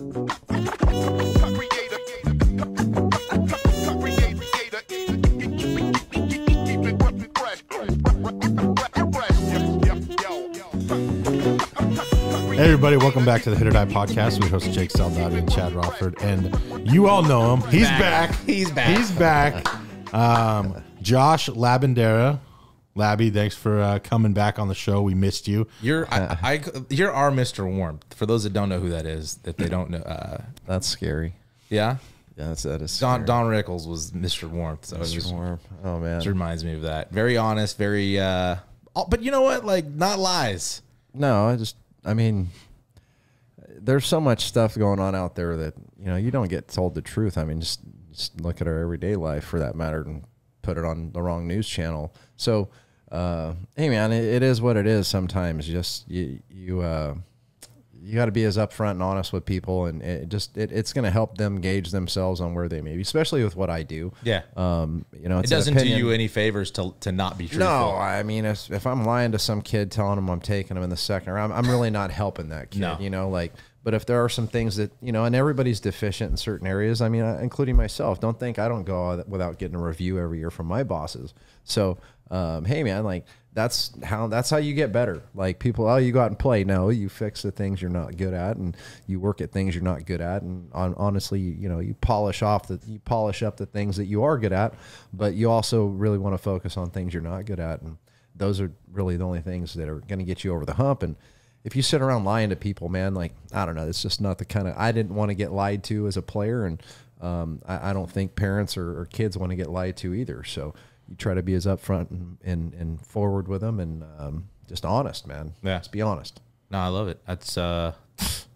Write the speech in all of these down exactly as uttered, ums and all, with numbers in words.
Hey everybody, welcome back to the Hit or Die Podcast with hosts Jake Saldavi and Chad Rothford. And you all know him. He's back. back. He's back. He's back. Um, Josh Labandeira. Labby, thanks for uh, coming back on the show. We missed you. You're I, I, you're our Mister Warm. For those that don't know who that is, that they don't know. Uh, that's scary. Yeah? Yeah, that's, that is scary. Don, Don Rickles was Mister Warmth. So Mister Just, Warm. Oh, man. It reminds me of that. Very honest, very... Uh, but you know what? Like, not lies. No, I just... I mean, there's so much stuff going on out there that, you know, you don't get told the truth. I mean, just, just look at our everyday life, for that matter, and put it on the wrong news channel. So, uh, hey, man, it, it is what it is sometimes. Just you, you, uh, you got to be as upfront and honest with people, and it just it, it's going to help them gauge themselves on where they may be, especially with what I do. Yeah, um, you know, it's it doesn't do you any favors to to not be truthful. No, I mean, if, if I'm lying to some kid, telling him I'm taking him in the second round, I'm really not helping that kid. No. You know, like, but if there are some things that you know, and everybody's deficient in certain areas. I mean, including myself. Don't think I don't go without getting a review every year from my bosses. So, um, hey, man, like. That's how that's how you get better. Like people, oh, you go out and play. No, you fix the things you're not good at, and you work at things you're not good at. And on, honestly, you, you know, you polish off the, you polish up the things that you are good at, but you also really want to focus on things you're not good at. And those are really the only things that are going to get you over the hump. And if you sit around lying to people, man, like, I don't know, it's just not the kind of, I didn't want to get lied to as a player. And um, I, I don't think parents or, or kids want to get lied to either. So you try to be as upfront and, and, and forward with them and um, just honest, man. Yeah. Just be honest. No, I love it. That's, uh, that's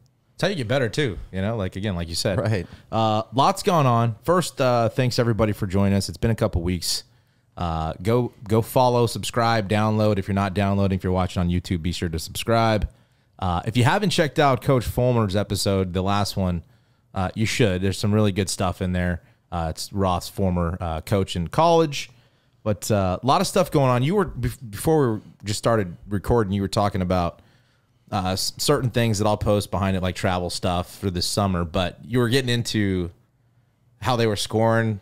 how you get better, too. You know, like, again, like you said. Right. Uh, lots going on. First, uh, thanks, everybody, for joining us. It's been a couple weeks. Uh, go, go follow, subscribe, download. If you're not downloading, if you're watching on YouTube, be sure to subscribe. Uh, if you haven't checked out Coach Fulmer's episode, the last one, uh, you should. There's some really good stuff in there. Uh, it's Roth's former uh, coach in college. But uh, a lot of stuff going on. You were, before we just started recording, you were talking about uh, certain things that I'll post behind it, like travel stuff for this summer. But you were getting into how they were scoring,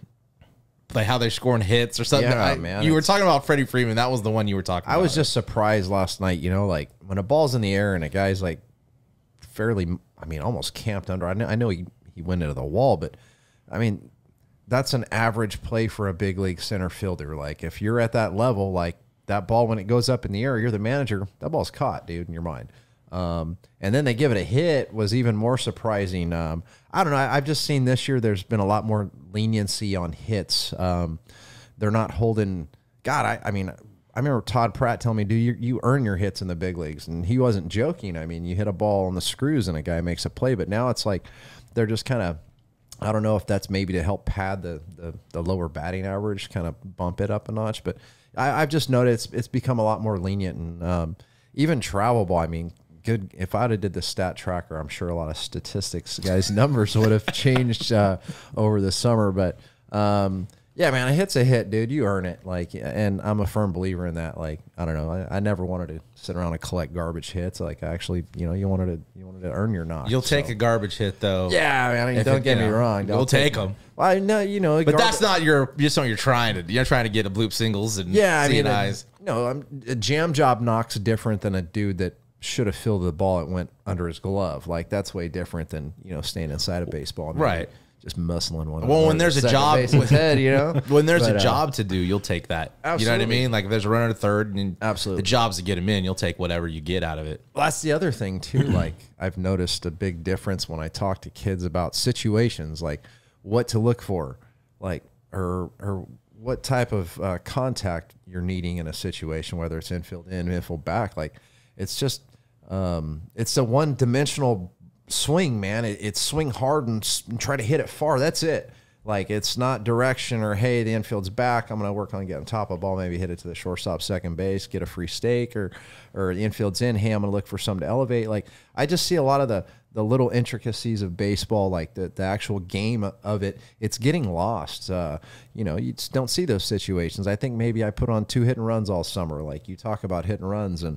like how they're scoring hits or something. Yeah, I, man. You were talking about Freddie Freeman. That was the one you were talking about. I was just surprised last night, you know, like when a ball's in the air and a guy's like fairly, I mean, almost camped under. I know, I know he, he went into the wall, but I mean, that's an average play for a big league center fielder. Like if you're at that level, like that ball, when it goes up in the air, you're the manager, that ball's caught, dude, in your mind. Um, and then they give it a hit was even more surprising. Um, I don't know. I, I've just seen this year, there's been a lot more leniency on hits. Um, they're not holding God. I, I mean, I remember Todd Pratt telling me, do you, you earn your hits in the big leagues? And he wasn't joking. I mean, you hit a ball on the screws and a guy makes a play, but now it's like, they're just kind of, I don't know if that's maybe to help pad the, the, the lower batting average, kind of bump it up a notch. But I, I've just noticed it's, it's become a lot more lenient. And um, even travel ball, I mean, good. If I'd have did the stat tracker, I'm sure a lot of statistics, guys, numbers would have changed uh, over the summer. But, um, yeah, man, a hit's a hit, dude. You earn it. Like, and I'm a firm believer in that. Like, I don't know. I, I never wanted to sit around and collect garbage hits. Like, I actually, you know, you wanted to, you wanted to earn your knock. You'll so. take a garbage hit, though. Yeah, man. I mean, don't it, get me know, wrong. Don't you'll take, take them. Well, I know, you know, but that's not your. Just not you're trying to. You're trying to get a bloop singles and yeah, C and I's. I mean, no, I'm, a jam job knock's different than a dude that should have fielded the ball. It went under his glove. Like that's way different than you know staying inside a baseball. Maybe. Right. Just muscling one. Well, when there's a job with head, you know, when there's but, a job uh, to do, you'll take that. Absolutely. You know what I mean? Like if there's a runner to third and absolutely the job's to get him in, you'll take whatever you get out of it. Well, that's the other thing too. Like I've noticed a big difference when I talk to kids about situations, like what to look for, like, or, or what type of uh, contact you're needing in a situation, whether it's infield in, infield back. Like it's just, um, it's a one dimensional swing, man. It, it's swing hard and, and try to hit it far. That's it. Like it's not direction or hey, the infield's back. I'm gonna work on getting top of the ball. Maybe hit it to the shortstop, second base, get a free stake, or or the infield's in. Hey, I'm gonna look for some to elevate. Like I just see a lot of the the little intricacies of baseball, like the the actual game of it. It's getting lost. Uh, you know, you just don't see those situations. I think maybe I put on two hit and runs all summer. Like you talk about hit and runs and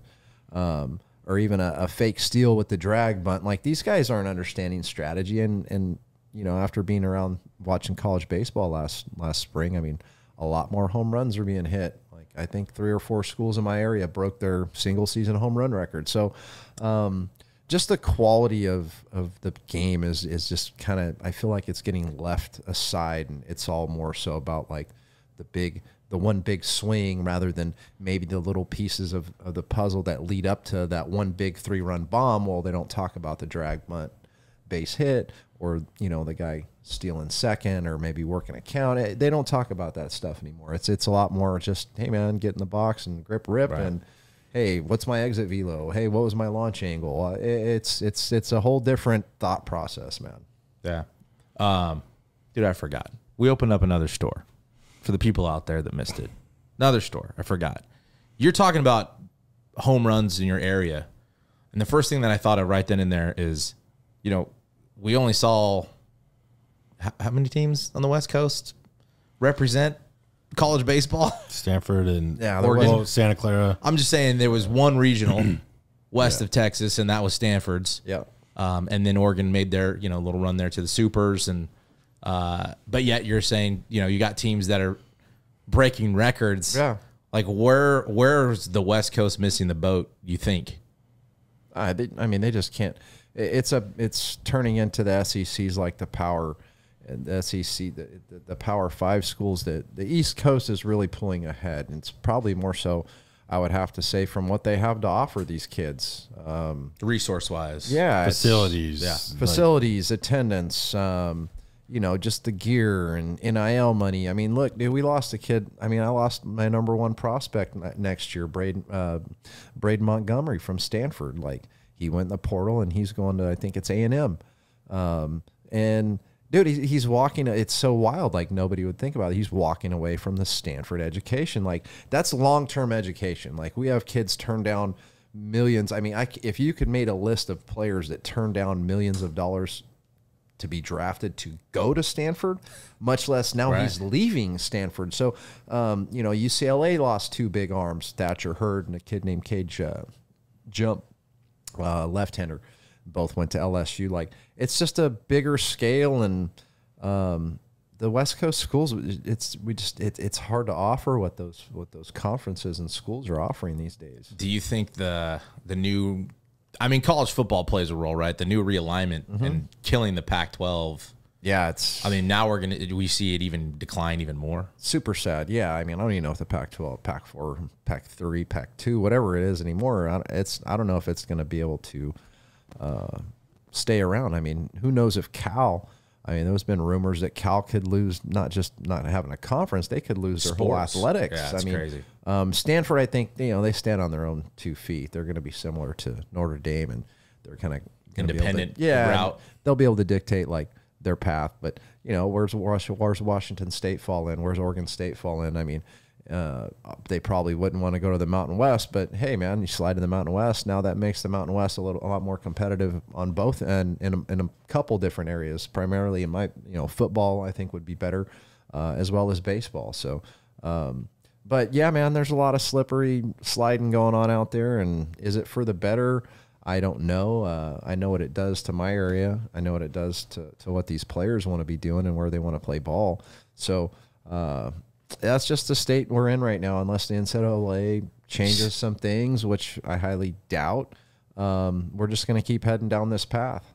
um. or even a, a fake steal with the drag bunt. Like, these guys aren't understanding strategy. And, and you know, after being around watching college baseball last last spring, I mean, a lot more home runs are being hit. Like, I think three or four schools in my area broke their single season home run record. So um, just the quality of, of the game is, is just kind of, I feel like it's getting left aside, and it's all more so about like the big – the one big swing rather than maybe the little pieces of, of the puzzle that lead up to that one big three-run bomb. Well, they don't talk about the drag bunt base hit or, you know, the guy stealing second or maybe working a count. They don't talk about that stuff anymore. It's it's a lot more just, hey, man, get in the box and grip, rip, right. And, hey, what's my exit velo? Hey, what was my launch angle? It's, it's, it's a whole different thought process, man. Yeah. Um, dude, I forgot. We opened up another store. For the people out there that missed it. Another store. I forgot. You're talking about home runs in your area. And the first thing that I thought of right then and there is, you know, we only saw how, how many teams on the West Coast represent college baseball? Stanford and yeah, Oregon. Well, Santa Clara. I'm just saying there was one regional west yeah. of Texas, and that was Stanford's. Yeah. Um, and then Oregon made their, you know, little run there to the Supers and Uh, but yet you're saying, you know, you got teams that are breaking records. Yeah. Like, where where's the West Coast missing the boat, you think? I, they, I mean, they just can't. It's a it's turning into the S E C's like the power and the S E C, the, the, the power five schools. That the East Coast is really pulling ahead. And it's probably more so, I would have to say, from what they have to offer these kids. Um, Resource-wise. Yeah. Facilities. Yeah. Facilities, like, attendance, um you know, just the gear and N I L money. I mean, look, dude, we lost a kid. I mean, I lost my number one prospect next year, Braden, uh, Braden Montgomery from Stanford. Like, he went in the portal, and he's going to, I think it's A and M. Um, and, dude, he's, he's walking. It's so wild. Like, nobody would think about it. He's walking away from the Stanford education. Like, that's long-term education. Like, we have kids turn down millions. I mean, I, if you could made a list of players that turn down millions of dollars to be drafted to go to Stanford, much less now right. he's leaving Stanford. So, um, you know, U C L A lost two big arms, Thatcher Hurd and a kid named Cage uh, Jump, uh, left-hander. Both went to L S U. Like, it's just a bigger scale, and um, the West Coast schools, it's we just it, it's hard to offer what those what those conferences and schools are offering these days. Do you think the the new I mean, college football plays a role, right? The new realignment mm-hmm. and killing the Pac twelve. Yeah, it's. I mean, now we're gonna we see it even decline even more. Super sad. Yeah, I mean, I don't even know if the Pac twelve, Pac four, Pac three, Pac two, whatever it is anymore. It's I don't know if it's gonna be able to uh, stay around. I mean, who knows if Cal? I mean, there's been rumors that Cal could lose not just not having a conference, they could lose Sports. Their whole athletics. Yeah, that's I mean, crazy. Um, Stanford, I think, you know, they stand on their own two feet. They're going to be similar to Notre Dame, and they're kind of independent. To, yeah, route. They'll be able to dictate like their path. But you know, where's where's Washington State fall in? Where's Oregon State fall in? I mean, uh, they probably wouldn't want to go to the Mountain West, but hey, man, you slide to the Mountain West. Now that makes the Mountain West a little a lot more competitive on both and in a, in a couple different areas. Primarily, in my you know, football, I think would be better, uh, as well as baseball. So. Um, But, yeah, man, there's a lot of slippery sliding going on out there, and is it for the better? I don't know. Uh, I know what it does to my area. I know what it does to, to what these players want to be doing and where they want to play ball. So uh, that's just the state we're in right now, unless the N C double A changes some things, which I highly doubt. Um, we're just going to keep heading down this path.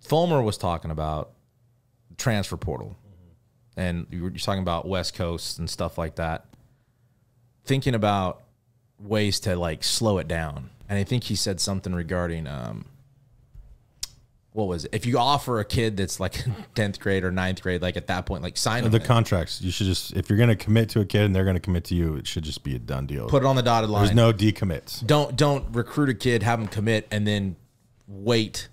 Fulmer was talking about transfer portal. And you're talking about West Coast and stuff like that, thinking about ways to, like, slow it down. And I think he said something regarding, um, what was it? If you offer a kid that's, like, tenth grade or ninth grade, like, at that point, like, sign them. The contracts. You should just, if you're going to commit to a kid and they're going to commit to you, it should just be a done deal. Put it on the dotted line. There's no decommits. Don't, don't recruit a kid, have them commit, and then wait,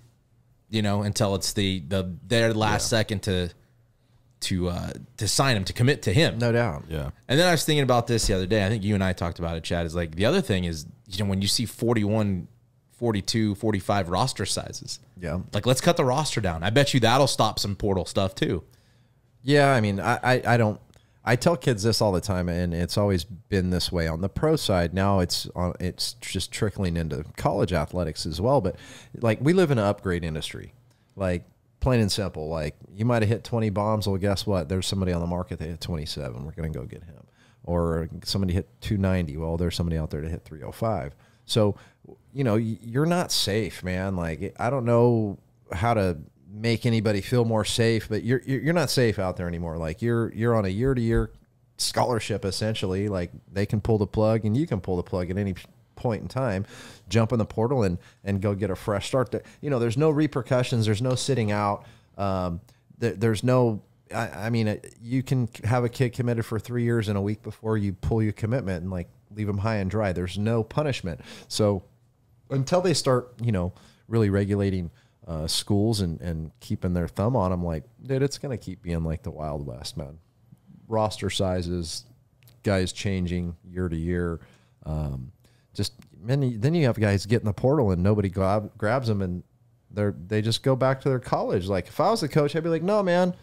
you know, until it's the, the their last yeah. second to – to uh, to sign him, to commit to him. No doubt. Yeah. And then I was thinking about this the other day. I think you and I talked about it, Chad, is like the other thing is, you know, when you see forty-one, forty-two, forty-five roster sizes. Yeah. Like, let's cut the roster down. I bet you that'll stop some portal stuff too. Yeah, I mean, I, I, I don't, I tell kids this all the time, and it's always been this way on the pro side. Now it's on, it's just trickling into college athletics as well. But like, we live in an upgrade industry, like plain and simple. Like, you might have hit twenty bombs. Well, guess what? There's somebody on the market that hit twenty-seven. We're going to go get him. Or somebody hit two ninety. Well, there's somebody out there to hit three oh five. So, you know, you're not safe, man. Like, I don't know how to make anybody feel more safe, but you're you're not safe out there anymore. Like, you're you're on a year to year scholarship essentially. Like, they can pull the plug, and you can pull the plug at any point in time, jump in the portal and and go get a fresh start. To, you know, there's no repercussions. There's no sitting out. Um, there, there's no. I, I mean, you can have a kid committed for three years and a week before you pull your commitment and like leave them high and dry. There's no punishment. So until they start, you know, really regulating uh, schools and, and keeping their thumb on them, like, dude, it's going to keep being like the Wild West, man. Roster sizes, guys changing year to year. Um, just many, then you have guys get in the portal and nobody grab, grabs them, and they're, they just go back to their college. Like, if I was the coach, I'd be like, no, man.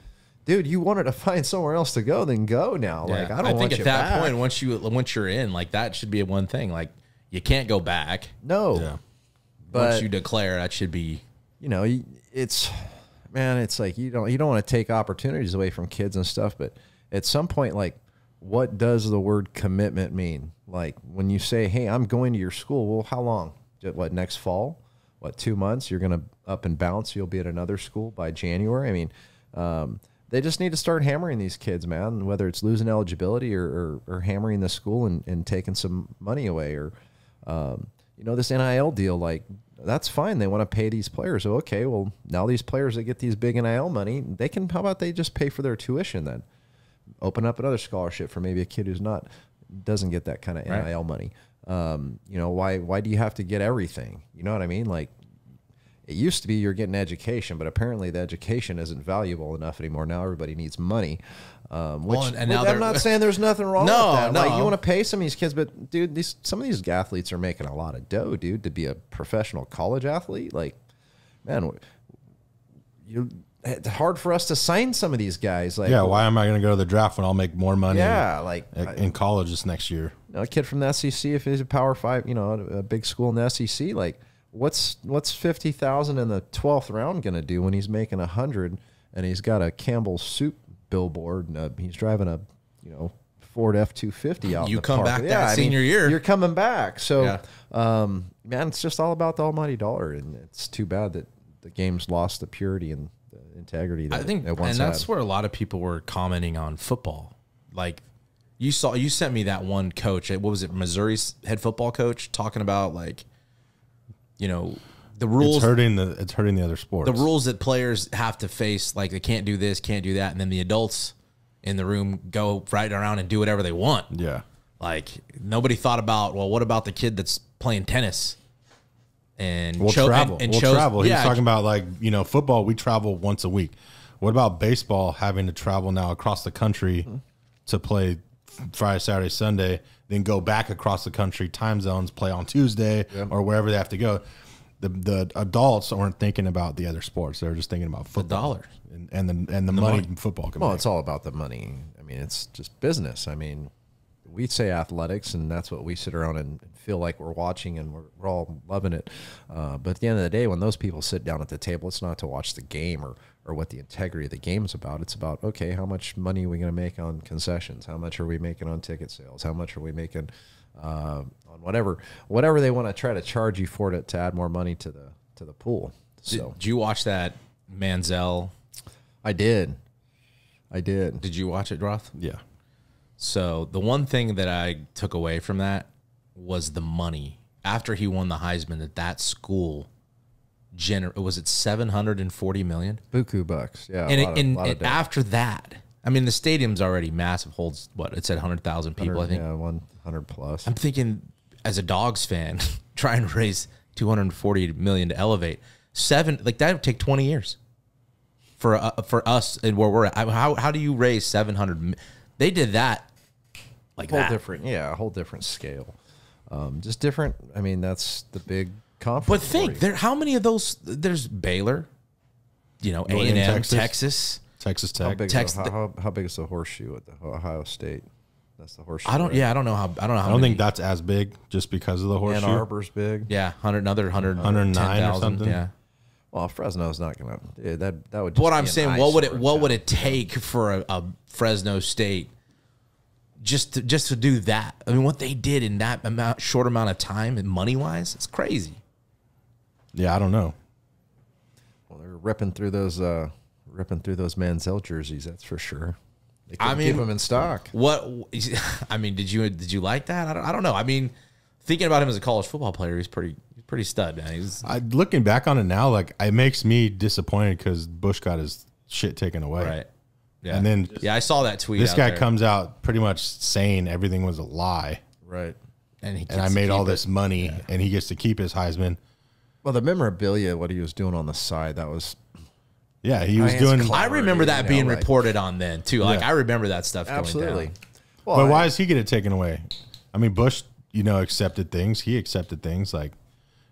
Dude, you wanted to find somewhere else to go, then go now. Yeah. Like, I don't. I think want at you that back. point, once you once you're in, like, that should be a one thing. Like, you can't go back. No, yeah. But once you declare, that should be. You know, it's, man, it's like you don't you don't want to take opportunities away from kids and stuff. But at some point, like, what does the word commitment mean? Like, when you say, "Hey, I'm going to your school," well, how long? What, next fall? What, two months? You're gonna up and bounce. You'll be at another school by January. I mean. Um, They just need to start hammering these kids, man, whether it's losing eligibility or, or, or hammering the school and, and taking some money away, or, um, you know, this N I L deal. Like, that's fine. They want to pay these players. So, okay, well, now these players that get these big N I L money, they can, how about they just pay for their tuition then? Open up another scholarship for maybe a kid who's not, doesn't get that kind of N I L right. money. Um, you know, why, why do you have to get everything? You know what I mean? Like, it used to be you're getting education, but apparently the education isn't valuable enough anymore. Now everybody needs money. Um, which, well, and now I'm not saying there's nothing wrong no, with that. No. Like, you want to pay some of these kids, but, dude, these some of these athletes are making a lot of dough, dude, to be a professional college athlete. Like, man, you it's hard for us to sign some of these guys. Like, yeah, why am I going to go to the draft when I'll make more money? Yeah, like in college this next year. You know, a kid from the S E C, if he's a power five, you know, a big school in the S E C, like. What's what's fifty thousand in the twelfth round gonna do when he's making a hundred and he's got a Campbell's soup billboard and a, he's driving a you know Ford F two fifty out. You in the come park. back yeah, that I senior mean, year, you're coming back. So, yeah. um, man, it's just all about the almighty dollar, and it's too bad that the game's lost the purity and the integrity. That I think, it once and that's had. where a lot of people were commenting on football. Like, you saw, you sent me that one coach. What was it, Missouri's head football coach, talking about like. You know, the rules it's hurting the it's hurting the other sports. The rules that players have to face, like they can't do this, can't do that, and then the adults in the room go right around and do whatever they want. Yeah, like nobody thought about. Well, what about the kid that's playing tennis and we'll travel? And, and we'll chose, travel. Yeah, he was talking about like you know football. We travel once a week. What about baseball having to travel now across the country mm-hmm. to play Friday, Saturday, Sunday? Then go back across the country, time zones, play on Tuesday yeah. or wherever they have to go. The the adults aren't thinking about the other sports; they're just thinking about football, the dollars, and, and the and the, the money, money football. Can well, make. It's all about the money. I mean, it's just business. I mean, we say athletics, and that's what we sit around and feel like we're watching, and we're, we're all loving it. Uh, but at the end of the day, when those people sit down at the table, it's not to watch the game or. or what the integrity of the game is about. It's about, okay, how much money are we going to make on concessions? How much are we making on ticket sales? How much are we making uh, on whatever whatever they want to try to charge you for to, to add more money to the to the pool? So, did, did you watch that Manziel? I did. I did. Did you watch it, Roth? Yeah. So the one thing that I took away from that was the money. After he won the Heisman, that that school – Gener was it seven hundred forty million? Buku bucks, yeah. And, it, of, and, and after that, I mean, the stadium's already massive, holds what it said one hundred thousand people, I think. Yeah, one hundred plus. I'm thinking, as a Dogs fan, trying to raise two hundred forty million to elevate seven, like that would take twenty years for uh, for us and where we're at. How, how do you raise seven hundred? They did that like whole that. different, yeah, a whole different scale, um, just different. I mean, that's the big. But think, there, how many of those, there's Baylor, you know, A and M, Texas. Texas. Texas Tech. How big, Tex a, how, how big is the horseshoe at the Ohio State? That's the horseshoe. I don't. Right? Yeah, I don't know how. I don't know. How I don't many. think that's as big just because of the horseshoe. Ann Arbor's big. Yeah, hundred another hundred, hundred nine or something. Yeah. Well, Fresno's not gonna. Yeah, that that would. Just what be I'm an saying, what would it? What down. would it take for a, a Fresno State just to, just to do that? I mean, what they did in that amount, short amount of time and money wise, it's crazy. Yeah, I don't know. Well, they're ripping through those, uh, ripping through those Manziel jerseys. That's for sure. They I mean, keep them in stock. What? I mean, did you did you like that? I don't. I don't know. I mean, thinking about him as a college football player, he's pretty. Pretty stud, man. He's I, looking back on it now, like it makes me disappointed because Bush got his shit taken away. Right. Yeah. And then yeah, I saw that tweet. This guy there. comes out pretty much saying everything was a lie. Right. And he and I made all it. this money, yeah. and he gets to keep his Heisman. Well, the memorabilia, what he was doing on the side, that was. Yeah, he was doing. I remember that being L A reported on then too. Like yeah. I remember that stuff. Absolutely. Going down. Well, but I, why does he get it taken away? I mean, Bush, you know, accepted things. He accepted things like.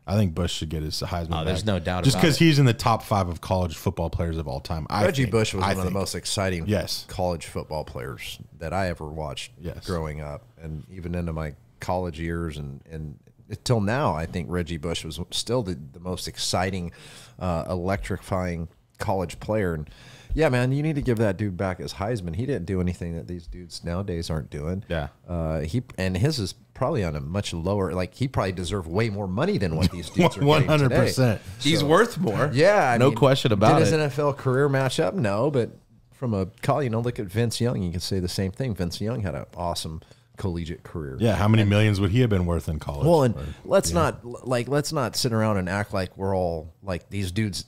I think Bush should get his Heisman. Oh, there's back. no doubt Just about it. Just because he's in the top five of college football players of all time. I Reggie think, Bush was I one think. of the most exciting yes. college football players that I ever watched yes. growing up. And even into my college years and, and until now, I think Reggie Bush was still the, the most exciting, uh, electrifying college player. And yeah, man, you need to give that dude back his Heisman. He didn't do anything that these dudes nowadays aren't doing. Yeah. Uh, he and his is probably on a much lower, like he probably deserved way more money than what these dudes are getting today. one hundred percent. He's worth more. Yeah. I no mean, question about did it. Did his N F L career match up? No, but from a college, you know, look at Vince Young. You can say the same thing. Vince Young had an awesome collegiate career. Yeah, how many and, millions would he have been worth in college? Well, and or, let's yeah. not, like, let's not sit around and act like we're all, like, these dudes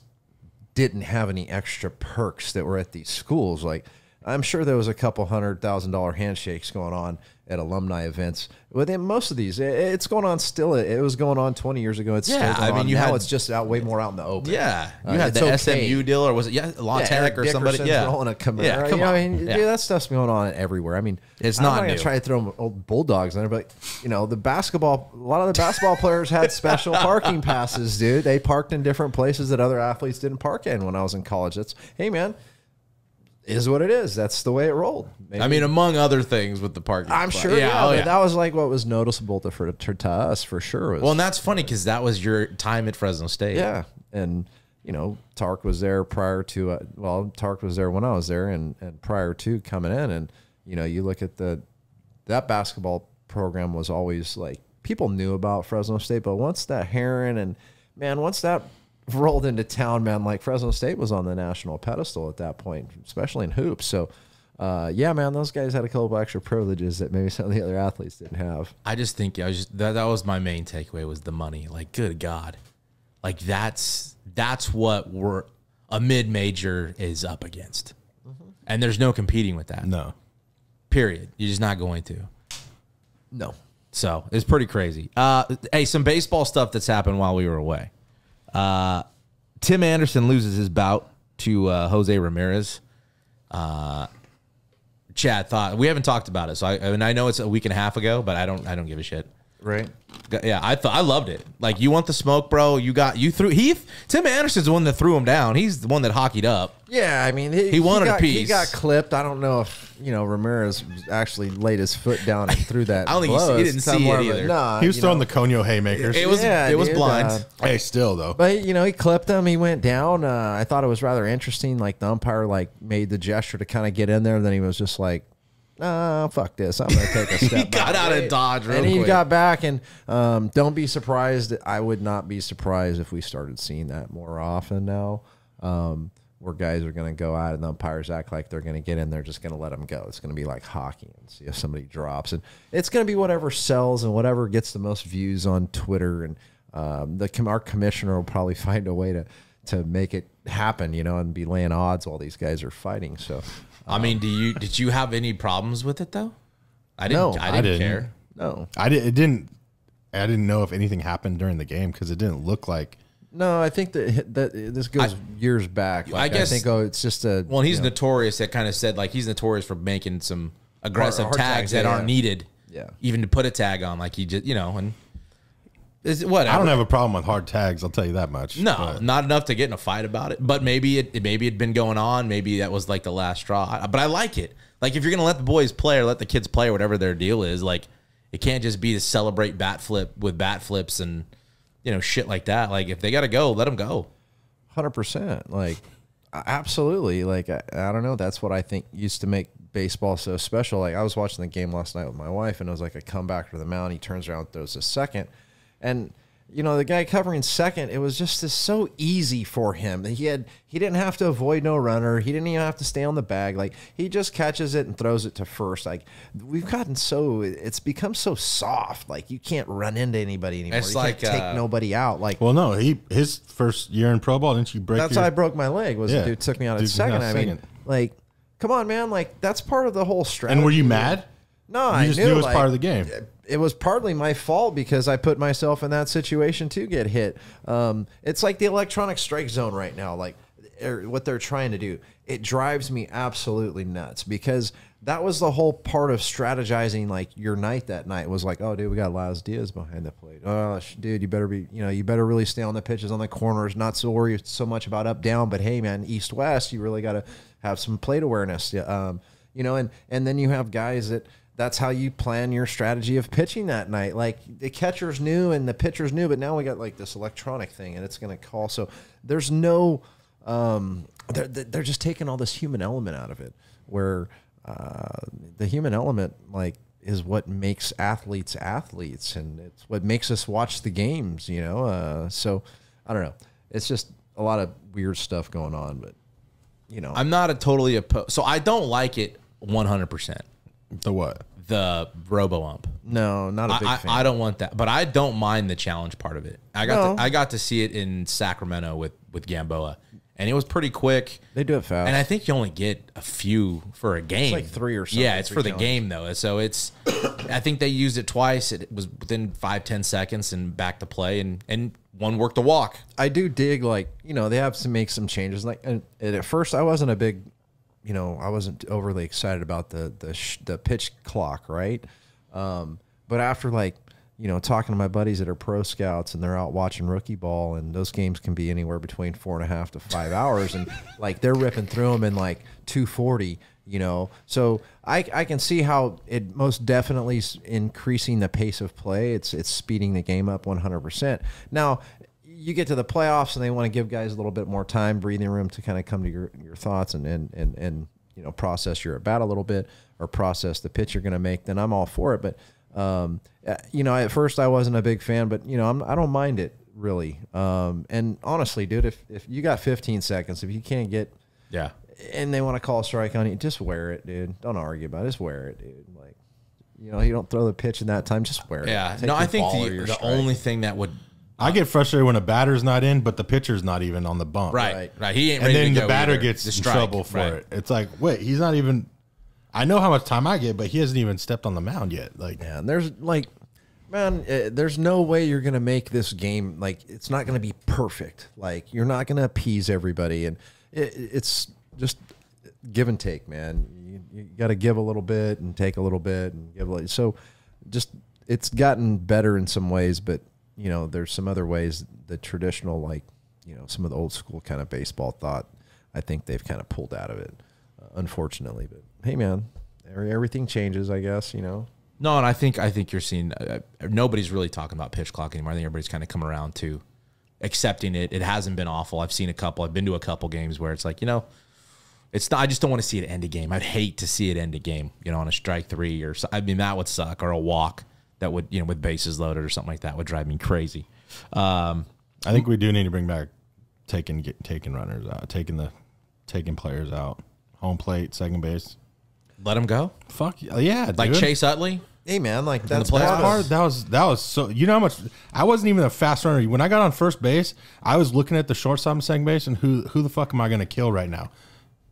didn't have any extra perks that were at these schools. Like, I'm sure there was a couple hundred thousand dollar handshakes going on at alumni events. Within most of these, it's going on still. It was going on twenty years ago. It's yeah, still I mean, on. you now had, it's just out way more out in the open. Yeah, you uh, had the okay. S M U deal, or was it yeah, Lonteric yeah, or Dickerson's somebody? Yeah, rolling a Camaro. Yeah, come you know, on. I mean, yeah. dude, that stuff's going on everywhere. I mean, it's I'm not, not new. Gonna try to throw old bulldogs in there, but you know, the basketball. A lot of the basketball players had special parking passes, dude. They parked in different places that other athletes didn't park in when I was in college. That's hey, man. Is what it is. That's the way it rolled. Maybe. I mean, among other things with the parking. I'm spot. sure. Yeah, yeah, oh, yeah. That was like what was noticeable to, for, to us for sure. Was, well, and that's funny because that was your time at Fresno State. Yeah. And, you know, Tark was there prior to, uh, well, Tark was there when I was there and, and prior to coming in. And, you know, you look at the, that basketball program was always like, people knew about Fresno State, but once that Heron and, man, once that rolled into town, man, like Fresno State was on the national pedestal at that point, especially in hoops. So, uh, yeah, man, those guys had a couple of extra privileges that maybe some of the other athletes didn't have. I just think I was just, that, that was my main takeaway was the money. Like, good God. Like, that's that's what we're a mid-major is up against. Mm-hmm. And there's no competing with that. No. Period. You're just not going to. No. So, it's pretty crazy. Uh, hey, some baseball stuff that's happened while we were away. Uh, Tim Anderson loses his bout to uh, Jose Ramirez. Uh, Chad thought we haven't talked about it, so I, I mean I know it's a week and a half ago, but I don't I don't give a shit. Right? Yeah, I thought I loved it. Like you want the smoke, bro? You got you threw he Tim Anderson's the one that threw him down. He's the one that hockeyed up. Yeah, I mean he, he wanted he got, a piece. He got clipped. I don't know if you know Ramirez actually laid his foot down and threw that. I don't think he, he didn't see it either. Nah, he was throwing know. the Conyo haymakers. It was yeah, it was dude, blind. Uh, hey, still though. But you know he clipped him. He went down. Uh, I thought it was rather interesting. Like the umpire like made the gesture to kind of get in there, and then he was just like. Uh, fuck this. I'm going to take a step He got out of Dodge real quick. And he got back, and um, don't be surprised. I would not be surprised if we started seeing that more often now, um, where guys are going to go out and the umpires act like they're going to get in. They're just going to let them go. It's going to be like hockey and see if somebody drops. And it's going to be whatever sells and whatever gets the most views on Twitter. And um, the our commissioner will probably find a way to, to make it happen, you know, and be laying odds while these guys are fighting. So... I mean, do you did you have any problems with it though? I didn't. No, I, didn't I didn't care. No, I didn't. It didn't. I didn't know if anything happened during the game because it didn't look like. No, I think that that this goes I, years back. Like, I guess I think oh, it's just a. Well, he's you know, notorious. That kind of said like he's notorious for making some aggressive hard, hard tags, tags that yeah. aren't needed. Yeah. Even to put a tag on, like he just you know and. Is whatever. I don't have a problem with hard tags, I'll tell you that much. No, but not enough to get in a fight about it. But maybe it maybe it'd been going on. Maybe that was like the last straw. But I like it. Like, if you're gonna let the boys play or let the kids play, whatever their deal is, like, it can't just be to celebrate bat flip with bat flips and, you know, shit like that. Like, if they gotta go, let them go. one hundred percent. Like, absolutely. Like, I, I don't know. That's what I think used to make baseball so special. Like, I was watching the game last night with my wife, and it was like a comeback to the mound. He turns around, throws a second. And, you know, the guy covering second, it was just this so easy for him. He had he didn't have to avoid no runner. He didn't even have to stay on the bag. Like, he just catches it and throws it to first. Like, we've gotten so, it's become so soft. Like, you can't run into anybody anymore. It's you like can't uh, take nobody out. Like, well, no, he his first year in pro ball, didn't you break? That's your, how I broke my leg. Was yeah, the dude took me out at second. I mean, like, come on, man. Like, that's part of the whole strategy. And were you mad? No, you I just knew, knew it was like, part of the game. It was partly my fault because I put myself in that situation to get hit. Um, it's like the electronic strike zone right now, like er, what they're trying to do. It drives me absolutely nuts because that was the whole part of strategizing. Like, your night that night was like, oh, dude, we got Laz Diaz behind the plate. Oh, dude, you better be, you know, you better really stay on the pitches, on the corners, not so worry so much about up down. But hey, man, east west, you really got to have some plate awareness, um, you know. And and then you have guys that. That's how you plan your strategy of pitching that night. Like, the catchers knew and the pitchers knew, but now we got like this electronic thing and it's going to call. So there's no, um, they're, they're just taking all this human element out of it, where uh, the human element, like, is what makes athletes athletes, and it's what makes us watch the games, you know? Uh, so I don't know. It's just a lot of weird stuff going on, but, you know, I'm not a totally opposed. So I don't like it one hundred percent. The what? The robo-ump. No, not a big I, fan. I don't want that. But I don't mind the challenge part of it. I got no. to, I got to see it in Sacramento with, with Gamboa, and it was pretty quick. They do it fast. And I think you only get a few for a game. It's like three or something. Yeah, it's for the challenge. game, though. So it's – I think they used it twice. It was within five, ten seconds and back to play, and, and one worked the walk. I do dig, like, you know, they have to make some changes. Like, and at first I wasn't a big – you know, I wasn't overly excited about the the, sh the pitch clock, right? Um, but after, like, you know, talking to my buddies that are pro scouts and they're out watching rookie ball, and those games can be anywhere between four and a half to five hours, and like they're ripping through them in like two forty, you know. So I, I can see how it most definitely is increasing the pace of play. It's, it's speeding the game up one hundred percent. Now, you get to the playoffs and they want to give guys a little bit more time, breathing room to kind of come to your, your thoughts and, and, and, and, you know, process your at-bat a little bit or process the pitch you're going to make, then I'm all for it. But, um, you know, at first I wasn't a big fan, but, you know, I'm, I don't mind it really. Um, and honestly, dude, if, if you got fifteen seconds, if you can't get, yeah, and they want to call a strike on you, just wear it, dude. Don't argue about it. Just wear it, dude. Like, you know, you don't throw the pitch in that time, just wear it. Yeah. Take no, I think the, the only thing that would, I get frustrated when a batter's not in, but the pitcher's not even on the bump. Right, right. right. He ain't ready to go. And then the batter either. gets the in trouble for right. it. It's like, wait, he's not even. I know how much time I get, but he hasn't even stepped on the mound yet. Like, man, there's like, man, uh, there's no way you're gonna make this game. Like, it's not gonna be perfect. Like, you're not gonna appease everybody, and it, it's just give and take, man. You, you got to give a little bit and take a little bit and give a little. So, just it's gotten better in some ways, but. You know, there's some other ways the traditional, like, you know, some of the old school kind of baseball thought, I think they've kind of pulled out of it, uh, unfortunately. But hey, man, everything changes, I guess, you know. No, and I think I think you're seeing uh, nobody's really talking about pitch clock anymore. I think everybody's kind of come around to accepting it. It hasn't been awful. I've seen a couple. I've been to a couple games where it's like, you know, it's not, I just don't want to see it end a game. I'd hate to see it end a game, you know, on a strike three or so. I mean, that would suck, or a walk. That would, you know, with bases loaded or something like that would drive me crazy. Um, I think we do need to bring back taking get, taking runners out, taking the taking players out, home plate, second base, let them go. Fuck yeah, like dude. Chase Utley. Hey man, like that's hard. That was that was so. You know how much I wasn't even a fast runner. When I got on first base, I was looking at the shortstop and second base, and who who the fuck am I going to kill right now?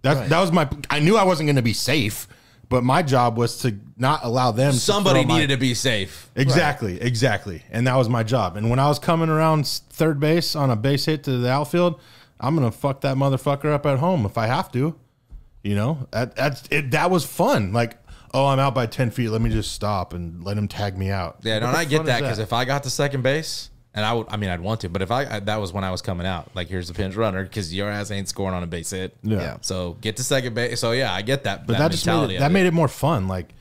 That right. that was my. I knew I wasn't going to be safe. But my job was to not allow them. Somebody needed to be safe. Exactly, right. exactly. And that was my job. And when I was coming around third base on a base hit to the outfield, I'm going to fuck that motherfucker up at home if I have to. You know, that, that's, it, that was fun. Like, oh, I'm out by ten feet. Let me just stop and let him tag me out. Yeah, no, and I get that because if I got to second base, And I would, I mean, I'd want to, but if I, I that was when I was coming out, like, here's the pinch runner because your ass ain't scoring on a base hit. Yeah. yeah. So get to second base. So yeah, I get that. But that, that just made it, that it. made it more fun. Like,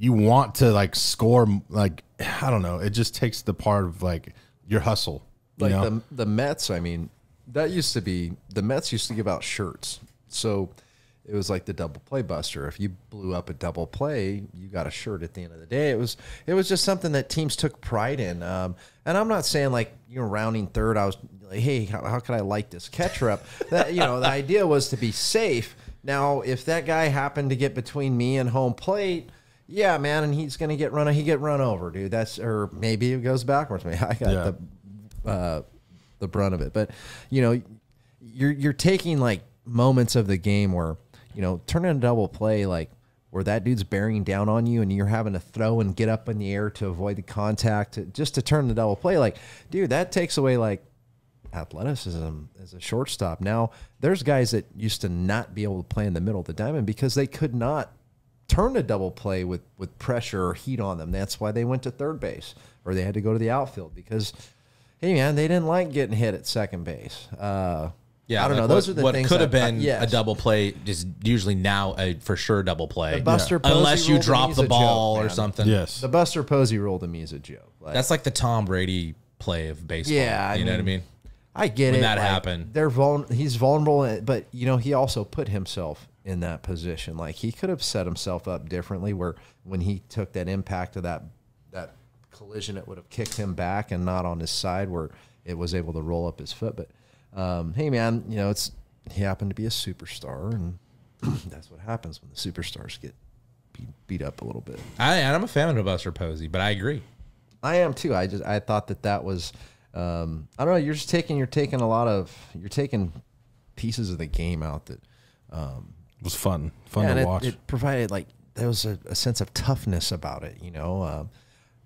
you want to like score. Like, I don't know. It just takes the part of like your hustle. Like you know? the the Mets. I mean, that used to be the Mets used to give out shirts. So it was like the double play buster. If you blew up a double play, you got a shirt at the end of the day. It was it was just something that teams took pride in. Um, and I'm not saying like, you know, rounding third, I was like, hey, how, how could I light this catcher up? That, you know, the idea was to be safe. Now, if that guy happened to get between me and home plate, yeah, man, and he's gonna get run. He get run over, dude. That's or maybe it goes backwards. I mean, I got yeah. the uh, the brunt of it, but you know, you're you're taking like moments of the game where, you know, turning a double play, like where that dude's bearing down on you and you're having to throw and get up in the air to avoid the contact to, just to turn the double play. Like, dude, that takes away like athleticism as a shortstop. Now, there's guys that used to not be able to play in the middle of the diamond because they could not turn a double play with, with pressure or heat on them. That's why they went to third base or they had to go to the outfield because, hey, man, they didn't like getting hit at second base. Uh Yeah, I don't like know. Those what, are the what things. What could have been I, yes. a double play is usually now a for sure double play. The Buster yeah. Posey Unless you drop the ball joke, or something. Yes. The Buster Posey rule to me is a joke. Like, that's like the Tom Brady play of baseball. Yeah. I you mean, know what I mean? I get when it. When that like, happened. They're vul he's vulnerable, but, you know, he also put himself in that position. Like, he could have set himself up differently where when he took that impact of that, that collision, it would have kicked him back and not on his side where it was able to roll up his foot. But, Um, hey man, you know, it's, he happened to be a superstar and that's what happens when the superstars get beat, beat up a little bit. I, and I'm a fan of Buster Posey, but I agree. I am too. I just, I thought that that was, um, I don't know. You're just taking, you're taking a lot of, you're taking pieces of the game out that, um, it was fun, fun yeah, to it, watch. It provided like, there was a, a sense of toughness about it, you know, um.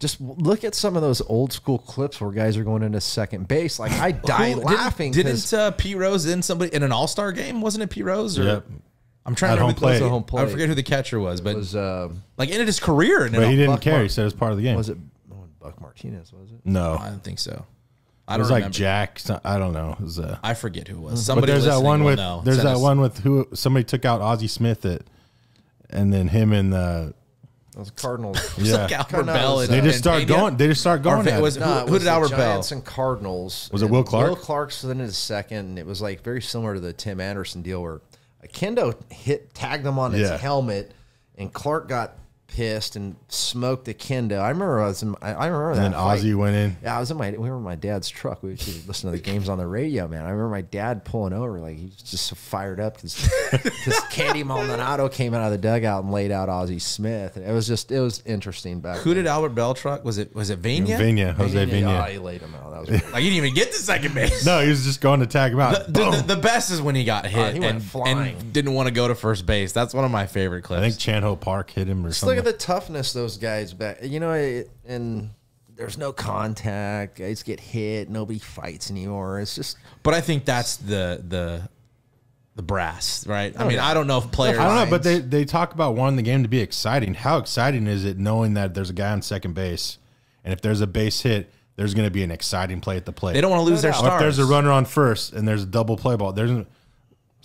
Just look at some of those old school clips where guys are going into second base. Like, I die Who, laughing. Didn't, didn't uh, P. Rose in somebody in an All Star game? Wasn't it P. Rose? Or, yep. I'm trying at to remember home play. I forget who the catcher was, but it was, uh, like ended his career. But he didn't care. He said it was part of the game. Was it oh, Buck Martinez? Was it? No, I don't think so. I don't it was remember. Like Jack. I don't know. It was, uh, I forget who it was. Somebody. But there's that one with. Know. There's that us. one with who somebody took out Ozzie Smith at, and then him and the. Those Cardinals. Yeah. Like Albert Belle. They just start going. They just start going. It was, no, who, it who was did Albert Belle? Giants and Cardinals. Was it Will Clark? Will Clark's then in his second. It was like very similar to the Tim Anderson deal where Kendo hit tagged him on his yeah. helmet, and Clark got pissed and smoked a Kendo. I remember. I was. In, I, I remember and that. And then fight. Ozzie went in. Yeah, I was in my. We were in my dad's truck. We would listen to the games on the radio, man. I remember my dad pulling over, like he was just so fired up because Candy Maldonado came out of the dugout and laid out Ozzie Smith. And it was just, it was interesting. Back who then. did Albert Belle truck? Was it was it Vania? Vania, Jose Vania. Oh, he laid him out. That was like, you didn't even get to second base. No, he was just going to tag him out. The, the, the, the best is when he got hit uh, he and, and didn't want to go to first base. That's one of my favorite clips. I think Chan-Ho Park hit him or just something. Look at the toughness those guys back, you know, it, and there's no contact, guys get hit, nobody fights anymore. It's just, but I think that's the the the brass, right? I, I mean, know. I don't know if players, I don't know, but they they talk about wanting the game to be exciting. How exciting is it knowing that there's a guy on second base, and if there's a base hit, there's going to be an exciting play at the plate? They don't want to lose no, their no. stars. Or if there's a runner on first and there's a double play ball, there's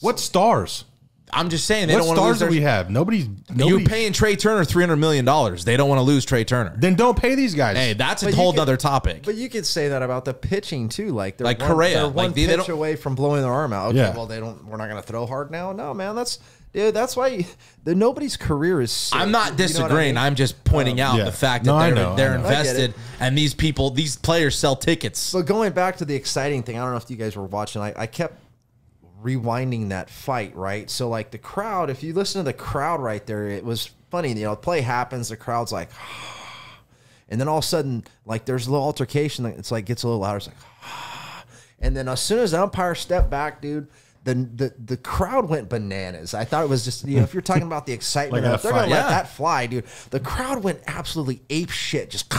what stars? I'm just saying they what don't want to lose. What stars do we have? Nobody's nobody. You're paying Trey Turner three hundred million dollars. They don't want to lose Trey Turner. Then don't pay these guys. Hey, that's but a whole could, other topic. But you could say that about the pitching too. Like they're like one, Correa, they're one like they, pitch they don't, away from blowing their arm out. Okay, yeah. Well, they don't. We're not going to throw hard now. No, man. That's dude. That's why you, the, nobody's career is safe. I'm not disagreeing. You know I mean? I'm just pointing um, out yeah. the fact that no, they're, know, they're invested, and these people, these players, sell tickets. But going back to the exciting thing, I don't know if you guys were watching. I, I kept. Rewinding that fight, right? So like the crowd, if you listen to the crowd right there, it was funny. You know, the play happens, the crowd's like, and then all of a sudden, like there's a little altercation. It's like gets a little louder. It's like, and then as soon as the umpire stepped back, dude, the the the crowd went bananas. I thought it was just, you know, if you're talking about the excitement, like if they're gonna yeah. let that fly, dude. The crowd went absolutely ape shit. Just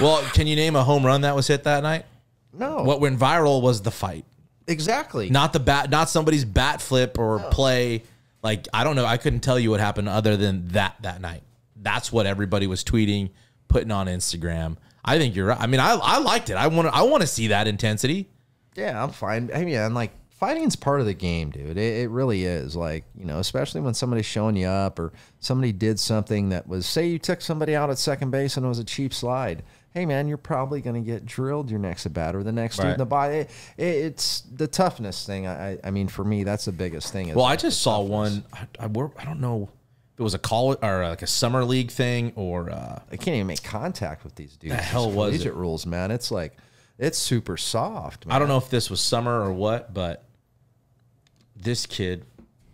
well, can you name a home run that was hit that night? No. What went viral was the fight. Exactly. Not the bat, not somebody's bat flip or no. play. Like, I don't know. I couldn't tell you what happened other than that that night. That's what everybody was tweeting, putting on Instagram. I think you're right. I mean, I I liked it. I want I want to see that intensity. Yeah, I'm fine. I mean, I'm like, fighting's part of the game, dude. It, it really is. Like, you know, especially when somebody's showing you up or somebody did something that was, say you took somebody out at second base and it was a cheap slide. Hey, man, you're probably going to get drilled your next at bat or the next right. dude in the body. It, it, it's the toughness thing. I, I mean, for me, that's the biggest thing. Is well, like I just saw toughness. one. I, I, were, I don't know. It was a college or like a summer league thing, or uh, I can't even make contact with these dudes. The hell was it? Rules, man. It's like it's super soft. Man. I don't know if this was summer or what, but this kid,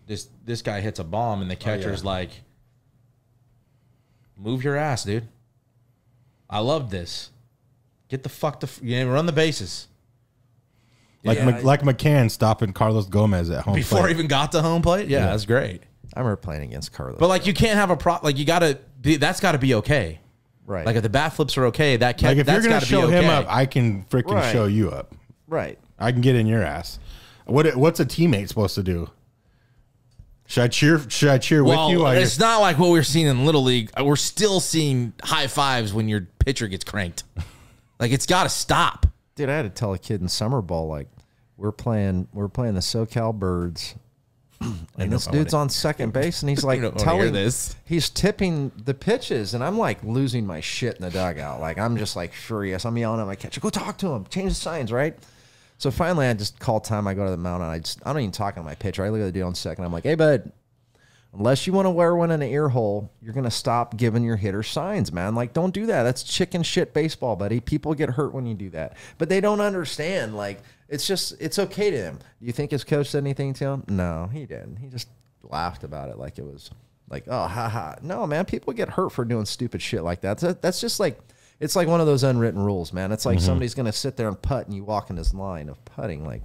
this this guy hits a bomb, and the catcher's oh, yeah. like, "Move your ass, dude." I love this. Get the fuck to you know, run the bases. Like yeah, like McCann stopping Carlos Gomez at home before plate. He even got to home plate. Yeah, yeah. That's great. I remember playing against Carlos. But, like, you can't have a prop. Like, you got to be, that's got to be okay. Right. Like, if the bat flips are okay, that can't, like that's got to be okay. If you're going to show him up, I can freaking right. show you up. Right. I can get in your ass. What What's a teammate supposed to do? Should I cheer, should I cheer well, with you? It's not like what we're seeing in Little League. We're still seeing high fives when your pitcher gets cranked. Like, it's got to stop. Dude, I had to tell a kid in summer ball, like, we're playing, we're playing the SoCal Birds. And this dude's on second base, and he's like telling this. He's tipping the pitches, and I'm like losing my shit in the dugout. Like I'm just like furious. I'm yelling at my catcher, go talk to him, change the signs, right? So finally, I just call time. I go to the mound, and I just I don't even talk to my pitcher. I look at the dude on second. I'm like, hey, bud, unless you want to wear one in an ear hole, you're gonna stop giving your hitter signs, man. Like don't do that. That's chicken shit baseball, buddy. People get hurt when you do that, but they don't understand. Like. It's just, it's okay to him. Do you think his coach said anything to him? No, he didn't. He just laughed about it like it was like, oh, haha. No, man, people get hurt for doing stupid shit like that. That's just like, it's like one of those unwritten rules, man. It's like mm-hmm. somebody's going to sit there and putt and you walk in this line of putting. Like,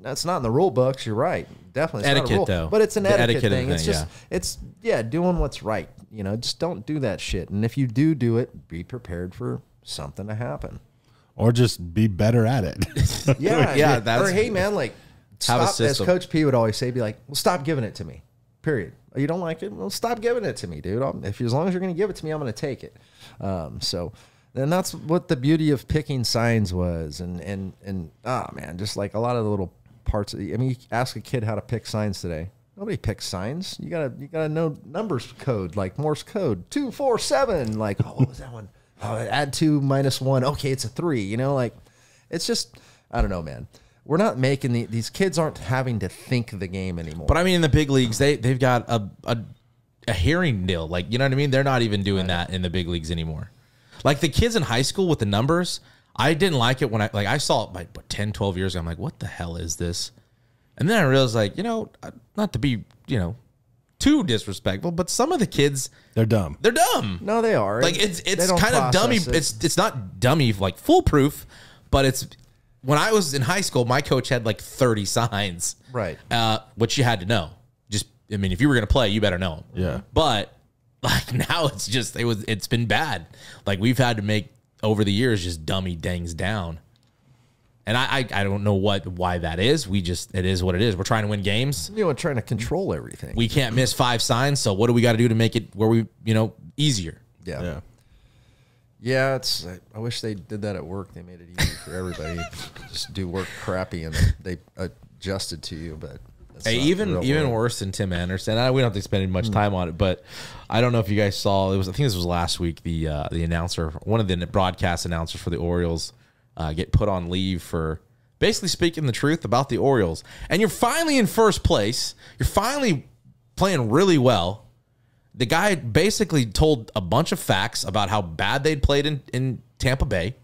that's not in the rule books. You're right. Definitely. It's etiquette, not a rule, though. But it's an etiquette, etiquette thing. It's just, yeah. it's, yeah, doing what's right. You know, just don't do that shit. And if you do do it, be prepared for something to happen. Or just be better at it. yeah, yeah. That's, or hey, man, like, stop. As Coach P would always say, be like, "Well, stop giving it to me." Period. You don't like it? Well, stop giving it to me, dude. I'll, if as long as you're going to give it to me, I'm going to take it. Um, so, and that's what the beauty of picking signs was, and and and ah, oh, man, just like a lot of the little parts. Of the, I mean, you ask a kid how to pick signs today. Nobody picks signs. You gotta you gotta know numbers code, like Morse code, two four seven. Like, oh, what was that one? Oh, add two minus one. Okay, it's a three. You know, like, it's just, I don't know, man. We're not making the, these kids aren't having to think the game anymore. But I mean, in the big leagues, they they've got a a, a hearing nil. Like, you know what I mean? They're not even doing that in the big leagues anymore. Like the kids in high school with the numbers, I didn't like it when I like I saw it by ten, twelve years ago. I'm like, what the hell is this? And then I realized, like, you know, not to be, you know, too disrespectful, but some of the kids, they're dumb. They're dumb. No, they are. Like it's it's kind of dummy. It. It's it's not dummy like foolproof, but it's when I was in high school, my coach had like thirty signs, right? Uh, which you had to know. Just I mean, if you were gonna play, you better know them. Yeah. But like now, it's just it was it's been bad. Like we've had to make over the years just dummy dings down, and I I, I don't know what why that is. We just it is what it is. We're trying to win games. You know, we're trying to control everything. We can't miss five signs. So what do we got to do to make it where we you know easier? Yeah. Yeah. Yeah, it's. I wish they did that at work. They made it easy for everybody. Just do work crappy, and they, they adjusted to you. But hey, even even worse than Tim Anderson. I, we don't have to spend much time on it, but I don't know if you guys saw. It was I think this was last week. The uh, the announcer, one of the broadcast announcers for the Orioles, uh, get put on leave for basically speaking the truth about the Orioles. And you're finally in first place. You're finally playing really well. The guy basically told a bunch of facts about how bad they'd played in, in Tampa Bay.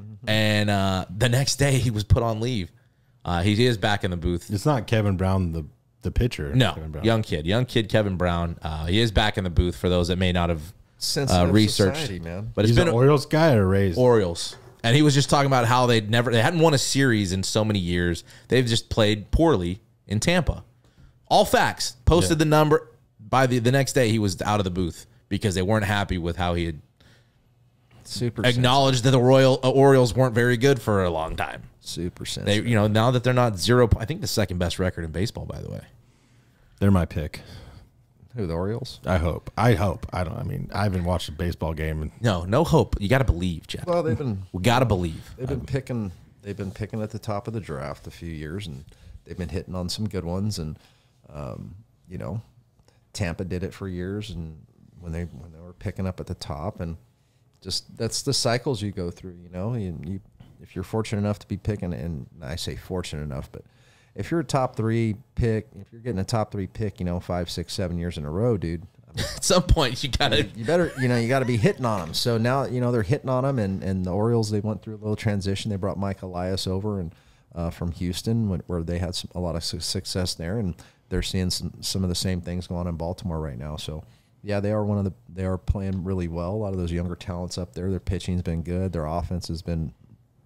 Mm-hmm. And uh, the next day he was put on leave. Uh, he is back in the booth. It's not Kevin Brown, the, the pitcher. No, young kid. Young kid Kevin Brown. Uh, he is back in the booth for those that may not have uh, researched. Society, man. But it's He's been an Orioles guy or raised? Orioles. And he was just talking about how they'd never, they hadn't won a series in so many years. They've just played poorly in Tampa. All facts. Posted yeah. the number. By the, the next day, he was out of the booth because they weren't happy with how he had Super acknowledged sensitive. that the Royal uh, Orioles weren't very good for a long time. Super sensitive. They, you know, now that they're not zero, I think the second best record in baseball, by the way. They're my pick. Who, the Orioles? I hope. I hope. I don't. I mean, I haven't watched a baseball game. And no, no hope. You got to believe, Jeff. Well, they've been. We got to believe. They've been um, picking. They've been picking at the top of the draft a few years, and they've been hitting on some good ones. And um, you know, Tampa did it for years, and when they when they were picking up at the top, and just that's the cycles you go through. You know, you, you if you're fortunate enough to be picking, and I say fortunate enough, but if you're a top three pick, if you're getting a top three pick, you know, five, six, seven years in a row, dude. I mean, at some point, you gotta, you better, you know, you gotta be hitting on them. So now, you know, they're hitting on them, and and the Orioles, they went through a little transition. They brought Mike Elias over and uh, from Houston, when, where they had some, a lot of success there, and they're seeing some some of the same things going on in Baltimore right now. So yeah, they are one of the they are playing really well. A lot of those younger talents up there. Their pitching's been good. Their offense has been,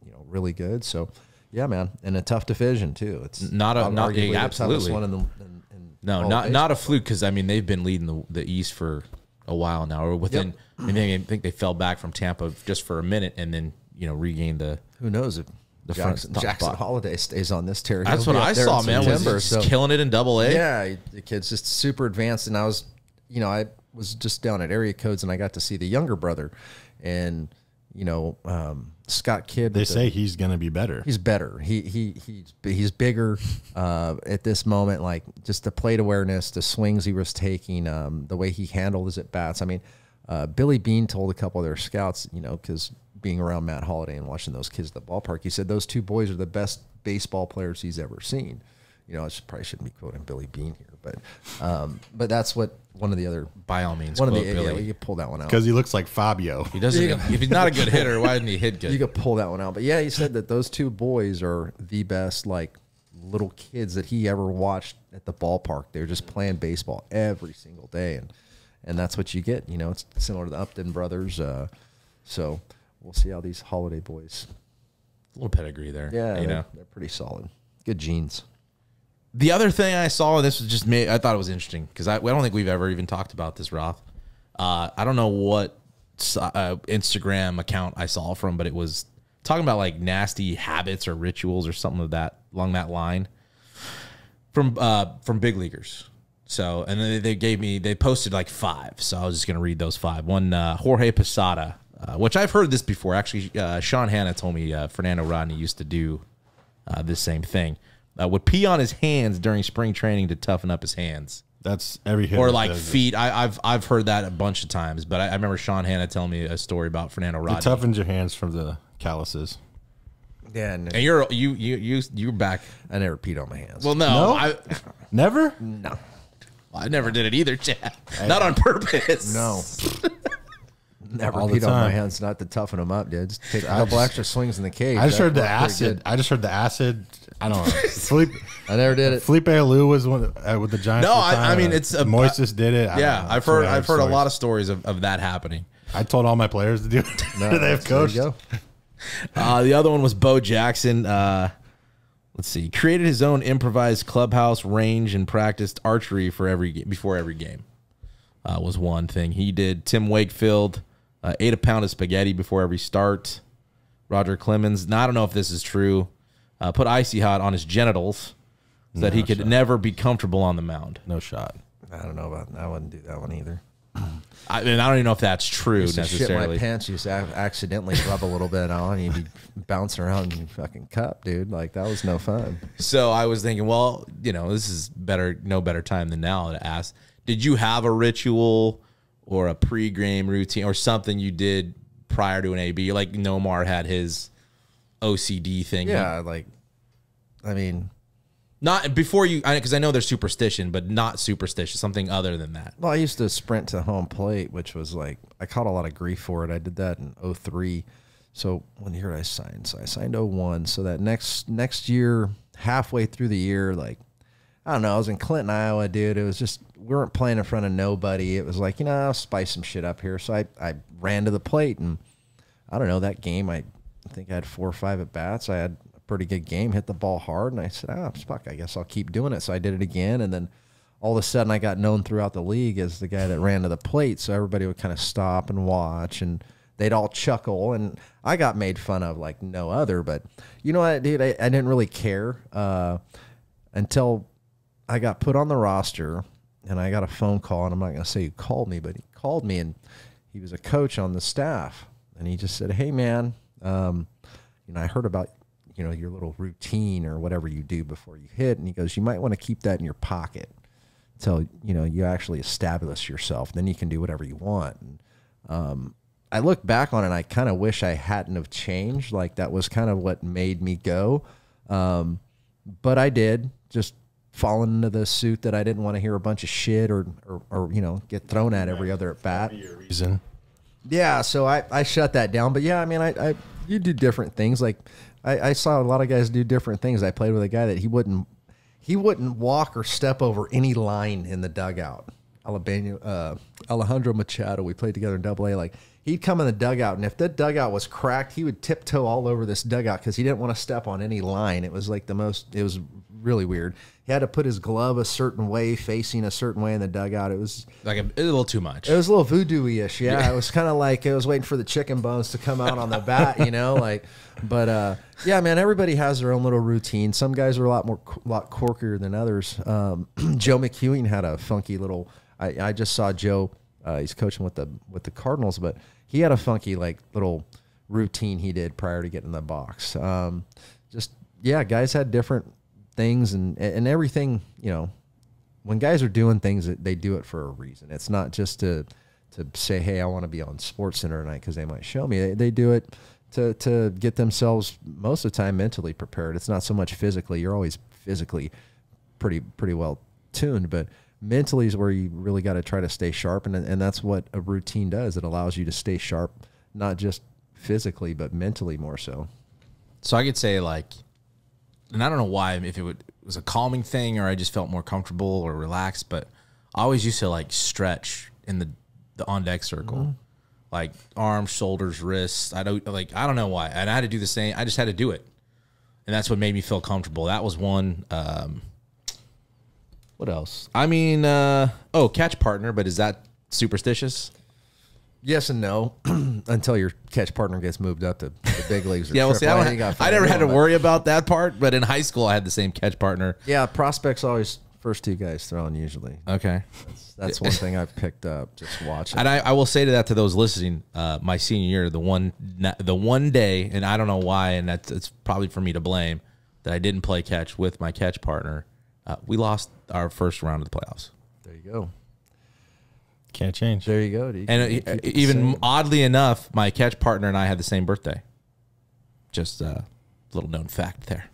you know, really good. So. Yeah, man, and a tough division too. It's not a not yeah, absolutely one in the, in, in no, not not a fluke because I mean they've been leading the the East for a while now, or within. Yep. I mean, I think they fell back from Tampa just for a minute, and then you know regained the. Who knows if the Jackson, front, Jackson top, Holiday stays on this territory? That's what I saw, man. Was just so, killing it in Double A. Yeah, the kid's just super advanced, and I was, you know, I was just down at Area Codes, and I got to see the younger brother, and. You know, um, Scott Kidd. They say the, he's going to be better. He's better. He he he's he's bigger uh, at this moment. Like just the plate awareness, the swings he was taking, um, the way he handled his at bats. I mean, uh, Billy Bean told a couple of their scouts, you know, because being around Matt Holliday and watching those kids at the ballpark, he said those two boys are the best baseball players he's ever seen. You know, I should, probably shouldn't be quoting Billy Bean here, but um, but that's what one of the other by all means. One of the Billy. Yeah, you pull that one out because he looks like Fabio. He doesn't. Even, if he's not a good hitter, why didn't he hit good? You could pull that one out. But yeah, he said that those two boys are the best like little kids that he ever watched at the ballpark. They're just playing baseball every single day, and and that's what you get. You know, it's similar to the Upton brothers. Uh, so we'll see how these Holiday boys. A little pedigree there. Yeah, you know, they're pretty solid. Good genes. The other thing I saw, and this was just me, I thought it was interesting because I, I don't think we've ever even talked about this, Roth. Uh, I don't know what uh, Instagram account I saw from, but it was talking about like nasty habits or rituals or something of that along that line from uh, from big leaguers. So, and then they gave me, they posted like five. So I was just going to read those five. One, uh, Jorge Posada, uh, which I've heard this before. Actually, uh, Sean Hanna told me uh, Fernando Rodney used to do uh, this same thing. Uh, would pee on his hands during spring training to toughen up his hands. That's every hitter. Or like feet. I, I've I've heard that a bunch of times, but I, I remember Sean Hanna telling me a story about Fernando Rodney. It toughens your hands from the calluses. Yeah, no. And you're you you you you're back. I never peed on my hands. Well, no, no? I never. No, well, I never did it either, Chad. I, not on purpose. No. Never all peed the on my hands, not to toughen them up, dude. Just take a couple just, extra swings in the cage. I just that heard the acid. I just heard the acid. I don't know. Felipe, I never did it. Felipe Alou was one uh, with the Giants. No, the I, I mean it's a, Moises did it. I yeah, I've heard. I've heard stories. a lot of stories of, of that happening. I told all my players to do it. No, they have coached. Uh, the other one was Bo Jackson. Uh, let's see. Created his own improvised clubhouse range and practiced archery for every before every game. Uh, was one thing he did. Tim Wakefield. Uh, ate a pound of spaghetti before every start. Roger Clemens. Now, I don't know if this is true. Uh, put Icy Hot on his genitals so no that he could shot. never be comfortable on the mound. No shot. I don't know about that. I wouldn't do that one either. I mean, I don't even know if that's true used to necessarily. Shit my pants, you accidentally rub a little bit on, you'd be bouncing around in your fucking cup, dude. Like that was no fun. So I was thinking, well, you know, this is better, no better time than now to ask. Did you have a ritual? Or a pre-game routine or something you did prior to an A B. Like Nomar had his O C D thing. Yeah, like, I mean. Not before you, because I, I know they're superstition, but not superstitious, something other than that. Well, I used to sprint to home plate, which was like, I caught a lot of grief for it. I did that in oh three. So when year did I sign? So I signed oh one. So that next next year, halfway through the year, like, I don't know. I was in Clinton, Iowa, dude. It was just, we weren't playing in front of nobody. It was like, you know, I'll spice some shit up here. So I, I ran to the plate, and I don't know, that game, I think I had four or five at bats. I had a pretty good game, hit the ball hard, and I said, ah, fuck, I guess I'll keep doing it. So I did it again, and then all of a sudden I got known throughout the league as the guy that ran to the plate. So everybody would kind of stop and watch, and they'd all chuckle, and I got made fun of like no other. But you know what, dude, I, I didn't really care uh, until – I got put on the roster, and I got a phone call, and I'm not going to say who called me, but he called me, and he was a coach on the staff, and he just said, "Hey, man, um, you know, I heard about, you know, your little routine or whatever you do before you hit," and he goes, "You might want to keep that in your pocket until, you know, you actually establish yourself. Then you can do whatever you want." And, um, I look back on it, and I kind of wish I hadn't have changed. Like, that was kind of what made me go. Um, but I did, just falling into the suit that I didn't want to hear a bunch of shit or, or, or you know, get thrown at every other at bat. Reason. Yeah, so I, I shut that down. But, yeah, I mean, I, I you do different things. Like, I, I saw a lot of guys do different things. I played with a guy that he wouldn't he wouldn't walk or step over any line in the dugout. Alabama, uh, Alejandro Machado, we played together in double A. Like, he'd come in the dugout, and if the dugout was cracked, he would tiptoe all over this dugout because he didn't want to step on any line. It was like the most, it was really weird. He had to put his glove a certain way, facing a certain way in the dugout. It was like a, a little too much. It was a little voodoo-ish. Yeah, yeah. It was kind of like it was waiting for the chicken bones to come out on the bat, you know, like, but uh, yeah, man, everybody has their own little routine. Some guys are a lot more, lot quirkier than others. Um, Joe McEwing had a funky little, I, I just saw Joe, uh, he's coaching with the, with the Cardinals, but he had a funky like little routine he did prior to getting in the box. Um, just, yeah, guys had different things and, and everything, you know, when guys are doing things, they do it for a reason. It's not just to, to say, "Hey, I want to be on Sports Center tonight," 'cause they might show me. They, they do it to, to get themselves most of the time mentally prepared. It's not so much physically. You're always physically pretty, pretty well tuned, but mentally is where you really got to try to stay sharp. And, and that's what a routine does. It allows you to stay sharp, not just physically, but mentally more so. So I could say like, and I don't know why, if it, would, it was a calming thing or I just felt more comfortable or relaxed, but I always used to like stretch in the, the on deck circle, mm-hmm. like arms, shoulders, wrists. I don't like, I don't know why. And I had to do the same. I just had to do it. And that's what made me feel comfortable. That was one, um, what else? I mean, uh, oh, catch partner, but is that superstitious? Yes and no, until your catch partner gets moved up to the big leagues. Or yeah, well, see, I, I, got I never had to much. worry about that part, but in high school, I had the same catch partner. Yeah, prospects always first two guys throwing usually. Okay. That's, that's one thing I picked up just watching. And I, I will say to that to those listening, uh, my senior year, the one, the one day, and I don't know why, and that's, it's probably for me to blame, that I didn't play catch with my catch partner. Uh, we lost our first round of the playoffs. There you go. Can't change. There you go. You and uh, even oddly enough, my catch partner and I had the same birthday. Just a uh, little known fact there.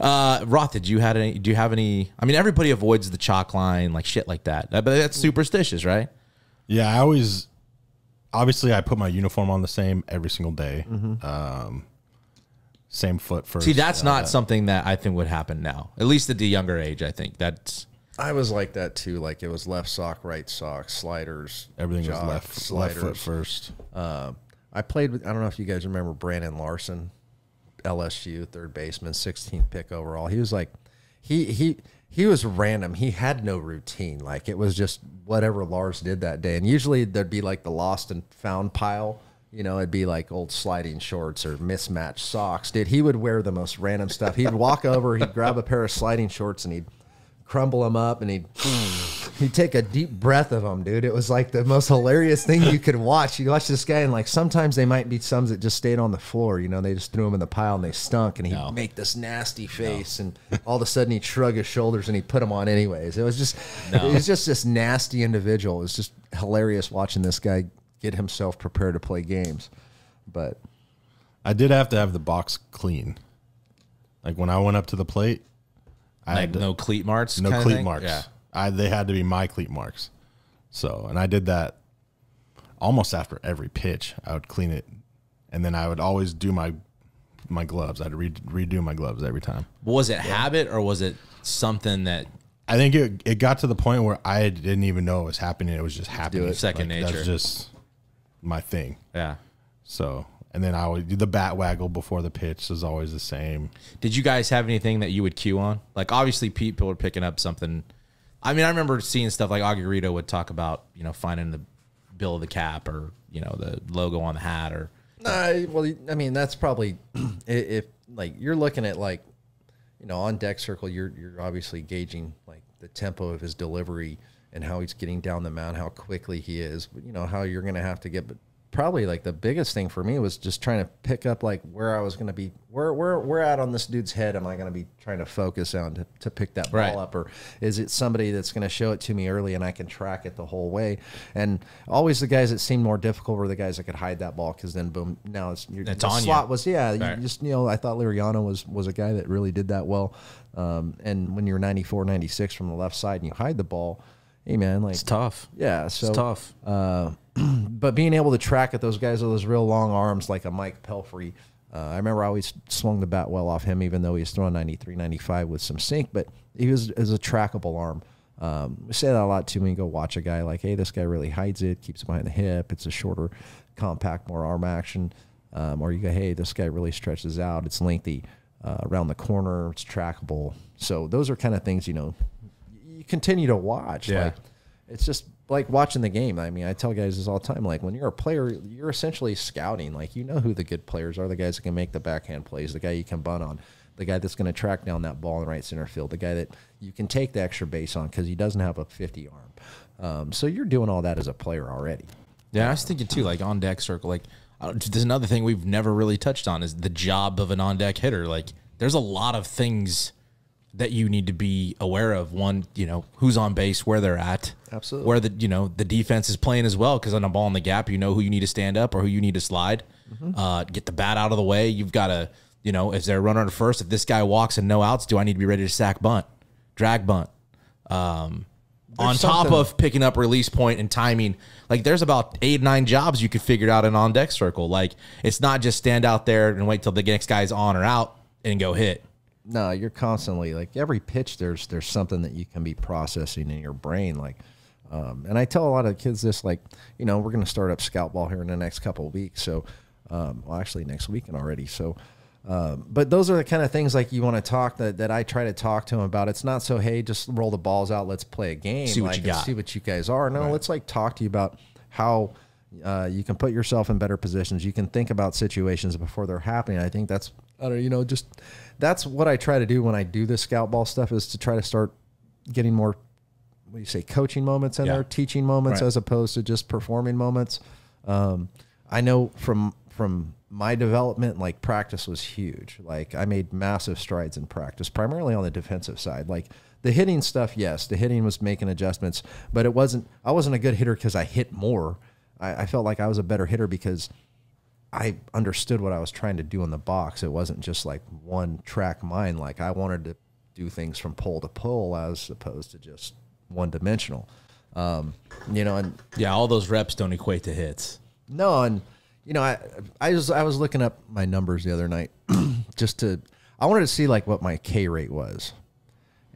uh, Roth, did you had any? Do you have any? I mean, everybody avoids the chalk line, like shit, like that. But that's superstitious, right? Yeah, I always. Obviously, I put my uniform on the same every single day. Mm-hmm. Um, same foot first. See, that's uh, not something that I think would happen now. At least at the younger age, I think that's. I was like that too. Like it was left sock, right sock, sliders. Everything jog, was left sliders. Left foot first. Uh, I played with. I don't know if you guys remember Brandon Larson, L S U third baseman, sixteenth pick overall. He was like, he he he was random. He had no routine. Like it was just whatever Lars did that day. And usually there'd be like the lost and found pile. You know, it'd be like old sliding shorts or mismatched socks. Dude, he would wear the most random stuff. He'd walk over, he'd grab a pair of sliding shorts, and he'd crumble them up, and he'd he'd take a deep breath of them, dude. It was like the most hilarious thing you could watch. You watch this guy, and like sometimes they might be some that just stayed on the floor. You know, they just threw them in the pile, and they stunk, and he'd no. make this nasty face, no. and all of a sudden he'd shrug his shoulders, and he'd put them on anyways. It was just, no. it was just this nasty individual. It was just hilarious watching this guy get himself prepared to play games. But I did have to have the box clean. Like when I went up to the plate, I like had to, no cleat marks, no cleat thing? marks. Yeah. I, they had to be my cleat marks. So, and I did that almost after every pitch. I would clean it. And then I would always do my, my gloves. I'd re redo my gloves every time. Was it yeah. habit or was it something that, I think it, it got to the point where I didn't even know it was happening. It was just happening. It. Second like, nature. That's just my thing. Yeah. So, and then I would do the bat waggle before the pitch is always the same. Did you guys have anything that you would cue on? Like, obviously, people are picking up something. I mean, I remember seeing stuff like Aguirito would talk about, you know, finding the bill of the cap or, you know, the logo on the hat or. Uh, well, I mean, that's probably if, like, you're looking at, like, you know, on deck circle, you're, you're obviously gauging, like, the tempo of his delivery and how he's getting down the mound, how quickly he is, you know, how you're going to have to get. But probably like the biggest thing for me was just trying to pick up like where I was going to be, where, where, where out on this dude's head am I going to be trying to focus on to, to pick that ball right. up? Or is it somebody that's going to show it to me early and I can track it the whole way? And always the guys that seemed more difficult were the guys that could hide that ball, because then, boom, now it's, you're, it's the on slot you. Was, yeah, right. you just, you know, I thought Liriano was, was a guy that really did that well. Um, and when you're ninety-four, ninety-six from the left side and you hide the ball, hey man, like it's tough. Yeah, so it's tough. Uh, but being able to track at those guys with those real long arms, like a Mike Pelfrey, uh, I remember I always swung the bat well off him, even though he was throwing ninety-three, ninety-five with some sink. But he was as a trackable arm. Um, we say that a lot too when you go watch a guy. Like, hey, this guy really hides it, keeps it behind the hip. It's a shorter, compact, more arm action. Um, or you go, hey, this guy really stretches out. It's lengthy uh, around the corner. It's trackable. So those are kind of things, you know, continue to watch. Yeah. Like, it's just like watching the game. I mean, I tell guys this all the time, like when you're a player, you're essentially scouting. Like, you know who the good players are, the guys that can make the backhand plays, the guy you can bunt on, the guy that's going to track down that ball in right center field, the guy that you can take the extra base on because he doesn't have a fifty arm. Um, so you're doing all that as a player already. Yeah, I was thinking too, like on deck circle, like uh, there's another thing we've never really touched on is the job of an on deck hitter. Like there's a lot of things that you need to be aware of. One, you know, who's on base, where they're at. Absolutely. Where the, you know, the defense is playing as well, because on a ball in the gap, you know who you need to stand up or who you need to slide. Mm-hmm. uh, get the bat out of the way. You've got to, you know, is there a runner at first? If this guy walks and no outs, do I need to be ready to sack bunt, drag bunt? Um, on top something. of picking up release point and timing, like there's about eight, nine jobs you could figure out in on deck circle. Like it's not just stand out there and wait till the next guy's on or out and go hit. No, you're constantly like every pitch. There's there's something that you can be processing in your brain, like, um, and I tell a lot of kids this, like, you know, we're going to start up scout ball here in the next couple of weeks. So, um, well, actually next weekend already. So, um, but those are the kind of things like you want to talk that that I try to talk to them about. It's not so hey, just roll the balls out, let's play a game, see what like, you got, see what you guys are. No, right. let's like talk to you about how. Uh, you can put yourself in better positions. You can think about situations before they're happening. I think that's, I don't know, you know, just that's what I try to do when I do the scout ball stuff, is to try to start getting more, what do you say, coaching moments in yeah. there, teaching moments right. as opposed to just performing moments. Um, I know from from my development, like practice was huge. Like I made massive strides in practice, primarily on the defensive side. Like the hitting stuff, yes, the hitting was making adjustments, but it wasn't. I wasn't a good hitter because I hit more. I felt like I was a better hitter because I understood what I was trying to do in the box. It wasn't just like one track mind. Like I wanted to do things from pole to pole as opposed to just one dimensional. Um, you know, and yeah, all those reps don't equate to hits. No, and you know, I I just I was looking up my numbers the other night just to I wanted to see like what my K rate was.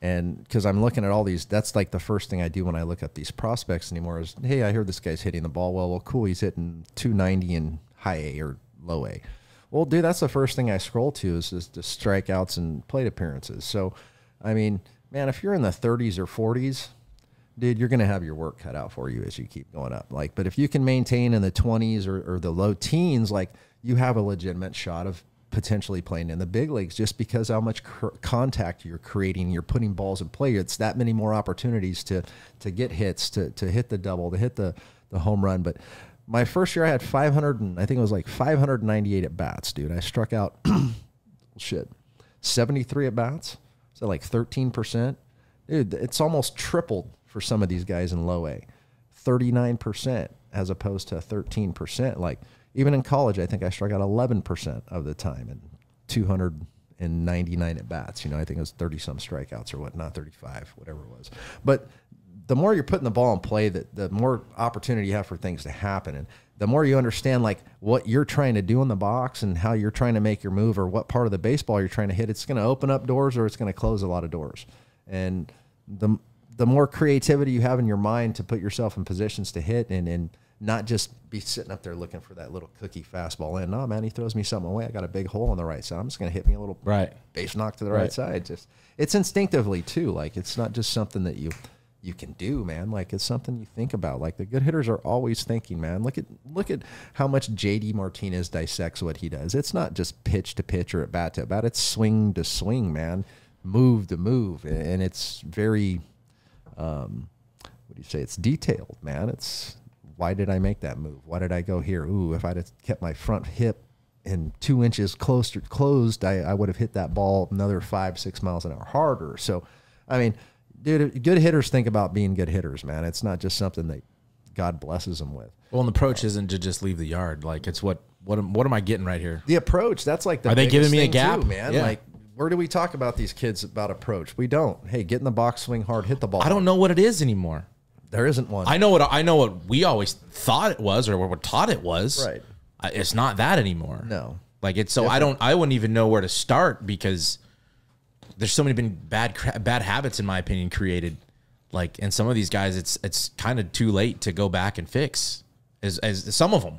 And because I'm looking at all these, that's like the first thing I do when I look up these prospects anymore is, hey, I hear this guy's hitting the ball well. Well, cool, he's hitting two ninety in high A or low A. Well, dude, that's the first thing I scroll to is just the strikeouts and plate appearances. So, I mean, man, if you're in the thirties or forties, dude, you're going to have your work cut out for you as you keep going up. Like, but if you can maintain in the twenties or, or the low teens, like you have a legitimate shot of potentially playing in the big leagues, just because how much contact you're creating, you're putting balls in play. It's that many more opportunities to to get hits, to to hit the double, to hit the the home run. But my first year, I had five hundred, and I think it was like five hundred ninety-eight at bats, dude. I struck out shit seventy-three at bats, so like thirteen percent, dude. It's almost tripled for some of these guys in low A, thirty-nine percent as opposed to thirteen percent, like. Even in college, I think I struck out eleven percent of the time and two hundred ninety-nine at-bats. You know, I think it was thirty-some strikeouts or whatnot, thirty-five, whatever it was. But the more you're putting the ball in play, the, the more opportunity you have for things to happen. And the more you understand, like, what you're trying to do in the box and how you're trying to make your move or what part of the baseball you're trying to hit, it's going to open up doors or it's going to close a lot of doors. And the, the more creativity you have in your mind to put yourself in positions to hit and and not just be sitting up there looking for that little cookie fastball. And, no, man, he throws me something away. I got a big hole on the right side. I'm just going to hit me a little right. base knock to the right, right side. Just it's instinctively, too. Like, it's not just something that you you can do, man. Like, it's something you think about. Like, the good hitters are always thinking, man. Look at look at how much J D Martinez dissects what he does. It's not just pitch to pitch or at bat to at bat. It's swing to swing, man, move to move. And it's very – um, what do you say? It's detailed, man. It's, why did I make that move? Why did I go here? Ooh, if I'd have kept my front hip and two inches closer closed, I, I would have hit that ball another five, six miles an hour harder. So, I mean, dude, good hitters think about being good hitters, man. It's not just something that God blesses them with. Well, and the approach uh, isn't to just leave the yard. Like, it's what, what am, what am I getting right here? The approach, that's like the biggest thing, are they giving me a gap, too, man? Yeah. Like, where do we talk about these kids about approach? We don't. Hey, get in the box, swing hard, hit the ball. I don't know what it is anymore. There isn't one. I know what I know what we always thought it was, or what we're taught it was. Right. It's not that anymore. No. Like, it's so Definitely. I don't. I wouldn't even know where to start, because there's so many been bad bad habits, in my opinion, created. Like, and some of these guys, it's it's kind of too late to go back and fix. As as some of them,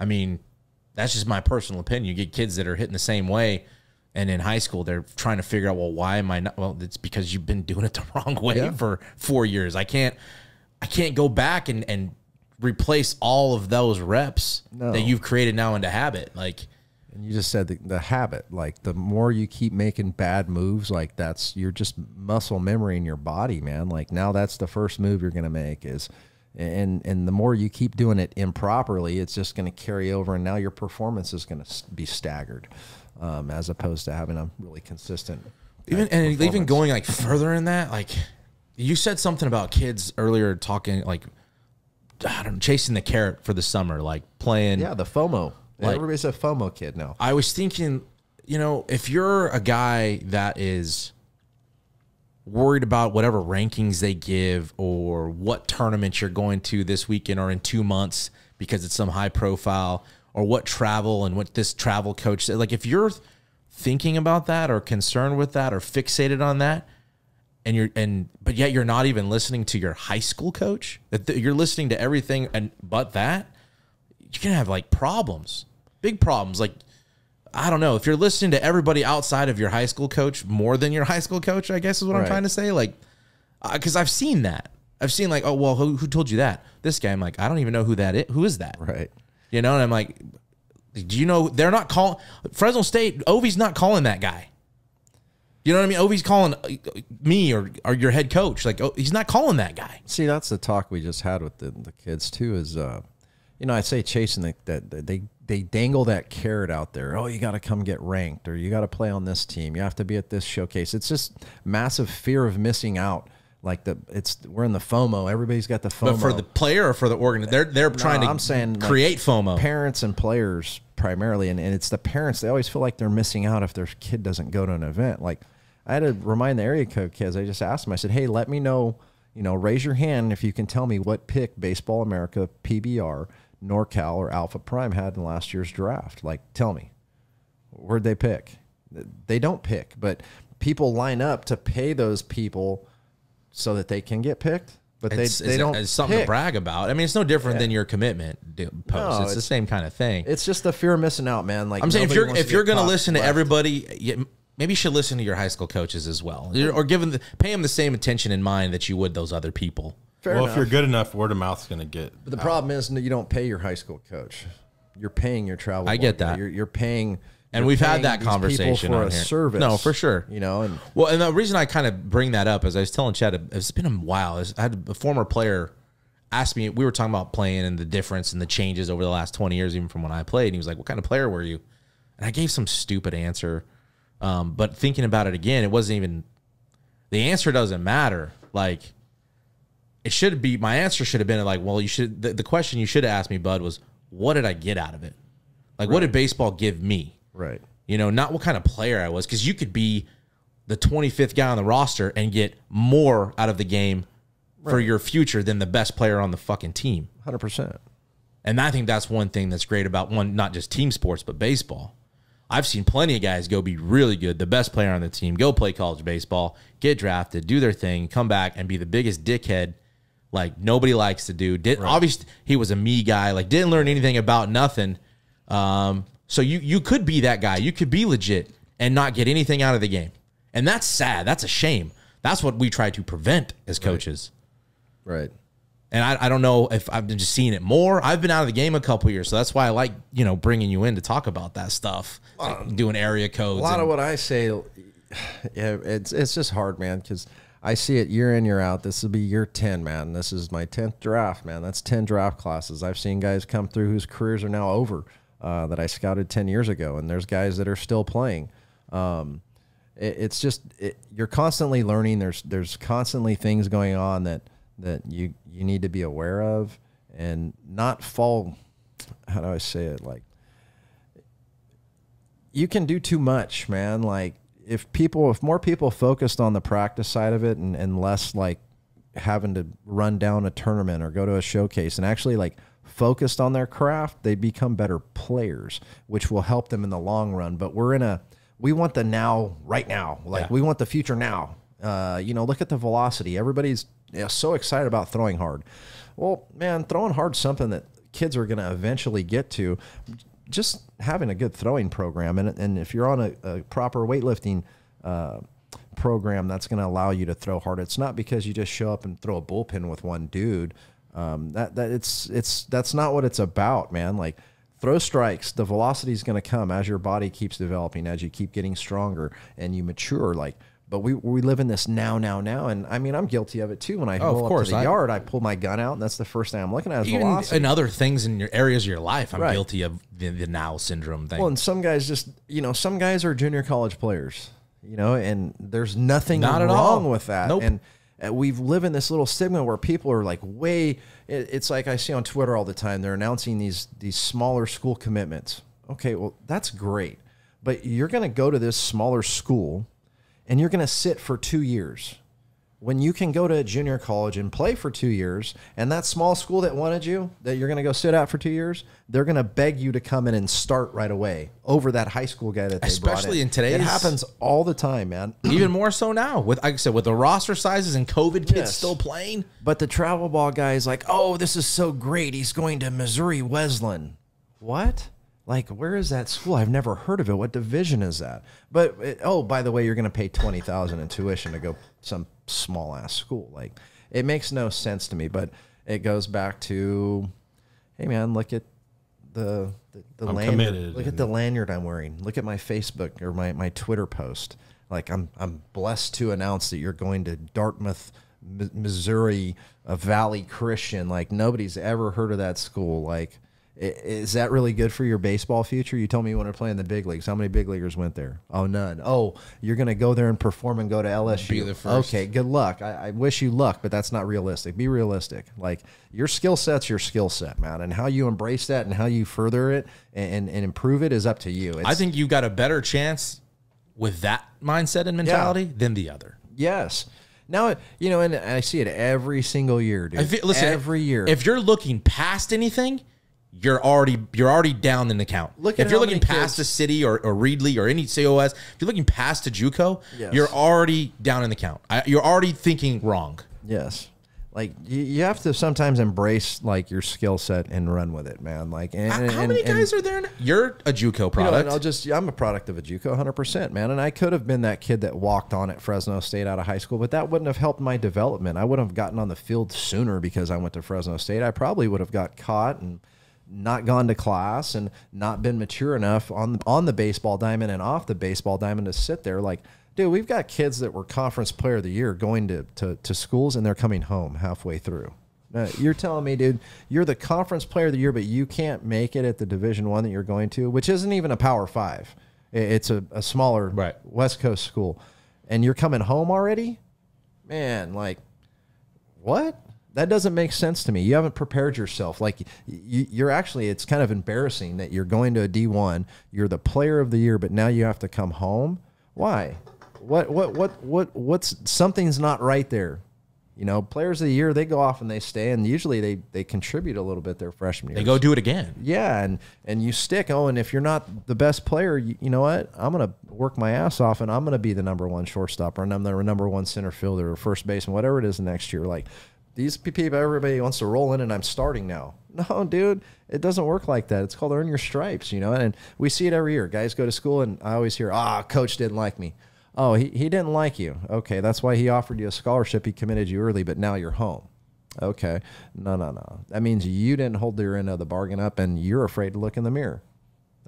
I mean, that's just my personal opinion. You get kids that are hitting the same way, and in high school, they're trying to figure out, well, why am I not? Well, it's because you've been doing it the wrong way yeah. for four years. I can't, I can't go back and and replace all of those reps no. that you've created now into habit. Like, and you just said the, the habit. Like, the more you keep making bad moves, like, that's you're just muscle memory in your body, man. Like, now that's the first move you're gonna make is. And and the more you keep doing it improperly, it's just going to carry over, and now your performance is going to be staggered, um, as opposed to having a really consistent. Even and even going like further in that, like you said something about kids earlier talking like I don't know, chasing the carrot for the summer, like playing. Yeah, the FOMO. Like, everybody's a FOMO kid now. I was thinking, you know, if you're a guy that is worried about whatever rankings they give or what tournament you're going to this weekend or in two months because it's some high profile, or what travel and what this travel coach said. Like, if you're thinking about that or concerned with that or fixated on that, and you're and but yet you're not even listening to your high school coach, that you're listening to everything and but that, you're gonna have like problems, big problems. Like, I don't know, if you're listening to everybody outside of your high school coach more than your high school coach, I guess is what right. I'm trying to say. Like, because uh, I've seen that. I've seen like, oh, well, who, who told you that? This guy. I'm like, I don't even know who that is. Who is that? Right. You know, and I'm like, do you know, they're not calling, Fresno State, Ovi's not calling that guy. You know what I mean? Ovi's calling me or, or your head coach. Like, oh, he's not calling that guy. See, that's the talk we just had with the, the kids too is, uh, you know, I say chasing the, that the, they, they dangle that carrot out there. Oh, you got to come get ranked, or you got to play on this team. You have to be at this showcase. It's just massive fear of missing out. Like the it's we're in the FOMO. Everybody's got the FOMO. But for the player or for the organ, they're they're no, trying to I'm saying create like FOMO. Parents and players primarily, and, and it's the parents. They always feel like they're missing out if their kid doesn't go to an event. Like, I had to remind the area code kids. I just asked them. I said, hey, let me know. You know, raise your hand if you can tell me what pick Baseball America, P B R, NorCal or Alpha Prime had in last year's draft. Like, tell me, where'd they pick? They don't pick, but people line up to pay those people so that they can get picked, but it's, they, they it's, don't it's something pick. To brag about. I mean, it's no different yeah. than your commitment post. No, it's, it's the same kind of thing. It's just the fear of missing out, man. Like, I'm saying, if you're, if you're going to listen to left. everybody, you, maybe you should listen to your high school coaches as well, or give them the, pay them the same attention in mind that you would those other people. Fair well, enough. If you're good enough, word of mouth's going to get. But the out. problem is you don't pay your high school coach. You're paying your travel. I get that. You're, you're paying. And you're we've paying had that conversation for on a here. service. No, for sure. You know, and well, and the reason I kind of bring that up is I was telling Chad, it's been a while. I had a former player ask me. We were talking about playing and the difference and the changes over the last twenty years, even from when I played. And he was like, "What kind of player were you?" And I gave some stupid answer. Um, but thinking about it again, it wasn't even. The answer doesn't matter. Like. It should be, my answer should have been like, well, you should, the, the question you should have asked me, bud, was what did I get out of it? Like, right. what did baseball give me? Right. You know, not what kind of player I was. Cause you could be the twenty-fifth guy on the roster and get more out of the game right. for your future than the best player on the fucking team. one hundred percent. And I think that's one thing that's great about one, not just team sports, but baseball. I've seen plenty of guys go be really good, the best player on the team, go play college baseball, get drafted, do their thing, come back and be the biggest dickhead. Like, nobody likes to do. Did, right. Obviously, he was a me guy. Like, didn't learn anything about nothing. Um, so you you could be that guy. You could be legit and not get anything out of the game. And that's sad. That's a shame. That's what we try to prevent as coaches. Right. right. And I, I don't know if I've been just seeing it more. I've been out of the game a couple years, so that's why I like, you know, bringing you in to talk about that stuff, um, like doing area codes. A lot and, of what I say, yeah, it's, it's just hard, man, because I see it year in, year out. This will be year ten, man. This is my tenth draft, man. That's ten draft classes. I've seen guys come through whose careers are now over uh, that I scouted ten years ago, and there's guys that are still playing. Um, it, it's just it, you're constantly learning. There's there's constantly things going on that that you you need to be aware of and not fall. How do I say it? Like, you can do too much, man. Like, if people, if more people focused on the practice side of it and, and less like having to run down a tournament or go to a showcase and actually like focused on their craft, they become better players, which will help them in the long run. But we're in a, we want the now right now. Like, yeah. we want the future now. Uh, you know, look at the velocity. Everybody's you know, so excited about throwing hard. Well, man, throwing hard, something that kids are going to eventually get to. Just having a good throwing program, and, and if you're on a, a proper weightlifting uh, program, that's going to allow you to throw hard. It's not because you just show up and throw a bullpen with one dude. Um, that that it's it's that's not what it's about, man. Like, throw strikes. The velocity is going to come as your body keeps developing, as you keep getting stronger and you mature. Like, but we we live in this now, now, now, and I mean, I'm guilty of it too. When I oh, pull of course. up to the I, yard, I pull my gun out, and that's the first thing I'm looking at is even velocity. And other things in your areas of your life, I'm right. guilty of the, the now syndrome thing. Well, and some guys just, you know, some guys are junior college players, you know, and there's nothing Not wrong with that. Nope. And we've lived in this little stigma where people are like way. It, it's like I see on Twitter all the time. They're announcing these these smaller school commitments. Okay, well, that's great, but you're going to go to this smaller school. And you're going to sit for two years when you can go to a junior college and play for two years. And that small school that wanted you, that you're going to go sit at for two years, they're going to beg you to come in and start right away over that high school guy that they Especially brought in. Especially in today's. It happens all the time, man. Even more so now. With, like I said, with the roster sizes and COVID kids yes. still playing. But the travel ball guy is like, oh, this is so great. He's going to Missouri Wesleyan. What? Like, where is that school? I've never heard of it. What division is that? But, it, oh, by the way, you're going to pay twenty thousand dollars in tuition to go some small-ass school. Like, it makes no sense to me. But it goes back to, hey, man, look at the, the, the I'm lanyard. Committed. Look at the lanyard I'm wearing. Look at my Facebook or my, my Twitter post. Like, I'm, I'm blessed to announce that you're going to Dartmouth, M Missouri, a Valley Christian. Like, nobody's ever heard of that school. Like, is that really good for your baseball future? You told me you wanted to play in the big leagues. How many big leaguers went there? Oh, none. Oh, you're going to go there and perform and go to L S U. Be the first. Okay, good luck. I, I wish you luck, but that's not realistic. Be realistic. Like, your skill set's your skill set, man, and how you embrace that and how you further it and, and, and improve it is up to you. It's, I think you've got a better chance with that mindset and mentality yeah. than the other. Yes. Now, you know, and I see it every single year, dude. I feel, listen, every year. If you're looking past anything, You're already you're already down in the count. Look at if you're looking past the city or, or Reedley or any C O S, if you're looking past the JUCO, yes. you're already down in the count. I, you're already thinking wrong. Yes, like you, you have to sometimes embrace like your skill set and run with it, man. Like, and, how, and, how many and, guys are there? Now? You're a JUCO product. You know, I'll just I'm a product of a JUCO, one hundred percent, man. And I could have been that kid that walked on at Fresno State out of high school, but that wouldn't have helped my development. I would have gotten on the field sooner because I went to Fresno State. I probably would have got caught and not gone to class and not been mature enough on the, on the baseball diamond and off the baseball diamond to sit there. Like, dude, we've got kids that were conference player of the year going to, to, to schools and they're coming home halfway through. Now, you're telling me, dude, you're the conference player of the year, but you can't make it at the division one that you're going to, which isn't even a power five. It's a, a smaller right. West Coast school. And you're coming home already, man. Like, what? That doesn't make sense to me. You haven't prepared yourself. Like, you, you're actually, it's kind of embarrassing that you're going to a D one. You're the player of the year, but now you have to come home. Why? What? What? What? What? What's something's not right there? You know, players of the year, they go off and they stay, and usually they they contribute a little bit their freshman year. They go do it again. Yeah, and and you stick. Oh, and if you're not the best player, you, you know what? I'm gonna work my ass off, and I'm gonna be the number one shortstop, or I'm the number one center fielder, or first baseman, whatever it is next year. Like. These people, everybody wants to roll in and I'm starting now. No, dude, it doesn't work like that. It's called earn your stripes, you know, and we see it every year. Guys go to school and I always hear, ah, coach didn't like me. Oh, he, he didn't like you. Okay, that's why he offered you a scholarship. He committed you early, but now you're home. Okay, no, no, no. That means you didn't hold your end of the bargain up and you're afraid to look in the mirror.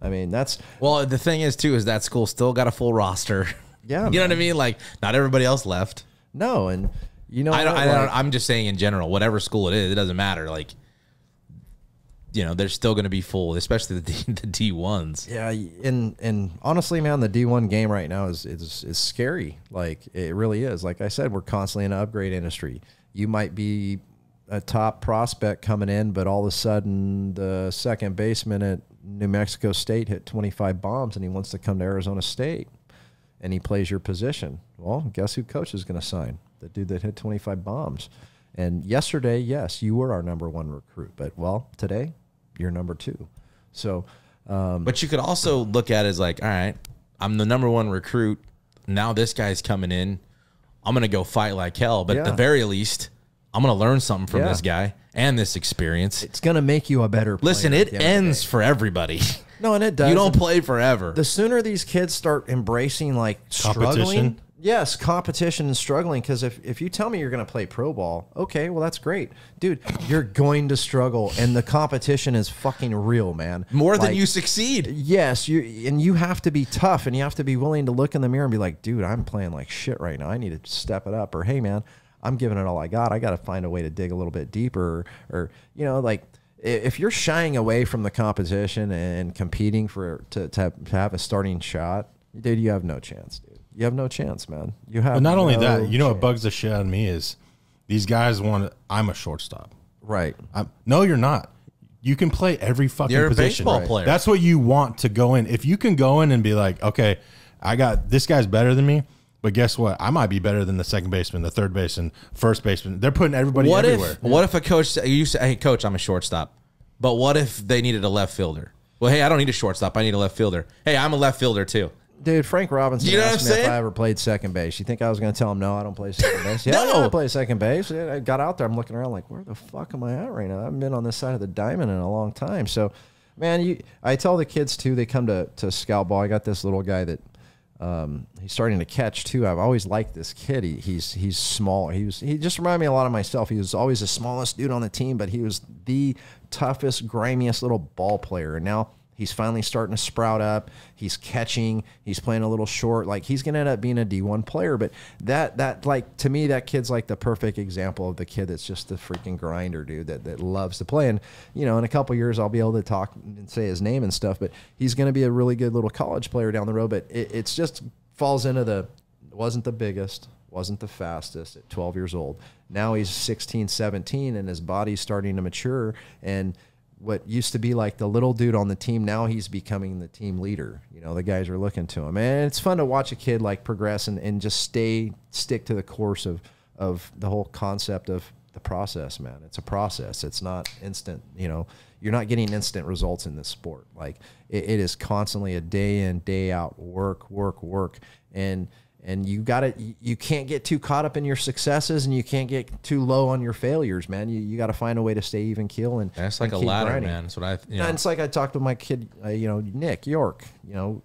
I mean, that's... Well, the thing is, too, is that school still got a full roster. Yeah. You know what I mean? Like, not everybody else left. No, and you know, I don't, what, I don't, like, I'm just saying in general, whatever school it is, it doesn't matter. Like, you know, they're still going to be full, especially the D, the D ones. Yeah, and and honestly, man, the D one game right now is is is scary. Like it really is. Like I said, we're constantly in an upgrade industry. You might be a top prospect coming in, but all of a sudden, the second baseman at New Mexico State hit twenty-five bombs, and he wants to come to Arizona State, and he plays your position. Well, guess who coach is going to sign? The dude that hit twenty-five bombs. And yesterday, yes, you were our number one recruit, but well, today, you're number two. So, um, but you could also look at it as like, all right, I'm the number one recruit. Now this guy's coming in. I'm going to go fight like hell. But yeah. at the very least, I'm going to learn something from yeah. this guy and this experience. It's going to make you a better player. Listen, it ends for everybody. No, and it does. You don't play forever. The sooner these kids start embracing like struggling. Yes, competition and struggling, because if, if you tell me you're going to play pro ball, okay, well, that's great. Dude, you're going to struggle, and the competition is fucking real, man. More like, than you succeed. Yes, you and you have to be tough, and you have to be willing to look in the mirror and be like, dude, I'm playing like shit right now. I need to step it up, or, hey, man, I'm giving it all I got. I got to find a way to dig a little bit deeper, or, or you know, like, if you're shying away from the competition and competing for to, to, have, to have a starting shot, dude, you have no chance, dude. You have no chance, man. You have. But not only that, you know what bugs the shit out of me is these guys want to. I'm a shortstop, right? I'm, no, you're not. You can play every fucking position. You're a baseball player. That's what you want to go in. If you can go in and be like, okay, I got this guy's better than me, but guess what? I might be better than the second baseman, the third baseman, first baseman. They're putting everybody what everywhere. If, yeah. What if a coach? You say, hey, coach, I'm a shortstop, but what if they needed a left fielder? Well, hey, I don't need a shortstop. I need a left fielder. Hey, I'm a left fielder too. Dude, Frank Robinson you know asked me if I ever played second base. You think I was going to tell him, no, I don't play second base? Yeah, no. I don't play second base. I got out there. I'm looking around like, where the fuck am I at right now? I haven't been on this side of the diamond in a long time. So, man, you, I tell the kids, too, they come to, to scout ball. I got this little guy that um, he's starting to catch, too. I've always liked this kid. He, he's he's small. He, was, he just reminded me a lot of myself. He was always the smallest dude on the team, but he was the toughest, grimiest little ball player. And now he's finally starting to sprout up. He's catching. He's playing a little short. Like, he's going to end up being a D one player. But that, that like, to me, that kid's, like, the perfect example of the kid that's just the freaking grinder, dude, that, that loves to play. And, you know, in a couple of years, I'll be able to talk and say his name and stuff. But he's going to be a really good little college player down the road. But it it's just falls into the wasn't the biggest, wasn't the fastest at twelve years old. Now he's sixteen, seventeen, and his body's starting to mature. And what used to be like the little dude on the team, now he's becoming the team leader. You know, the guys are looking to him. And it's fun to watch a kid like progress and, and just stay, stick to the course of, of the whole concept of the process, man. It's a process. It's not instant, you know, you're not getting instant results in this sport. Like it, it is constantly a day in, day out, work, work, work. And, and you got to, you can't get too caught up in your successes, and you can't get too low on your failures, man. You, you got to find a way to stay even keel, and that's like and a ladder, grinding. man. That's what I. You know. And it's like I talked with my kid, uh, you know, Nick York. You know,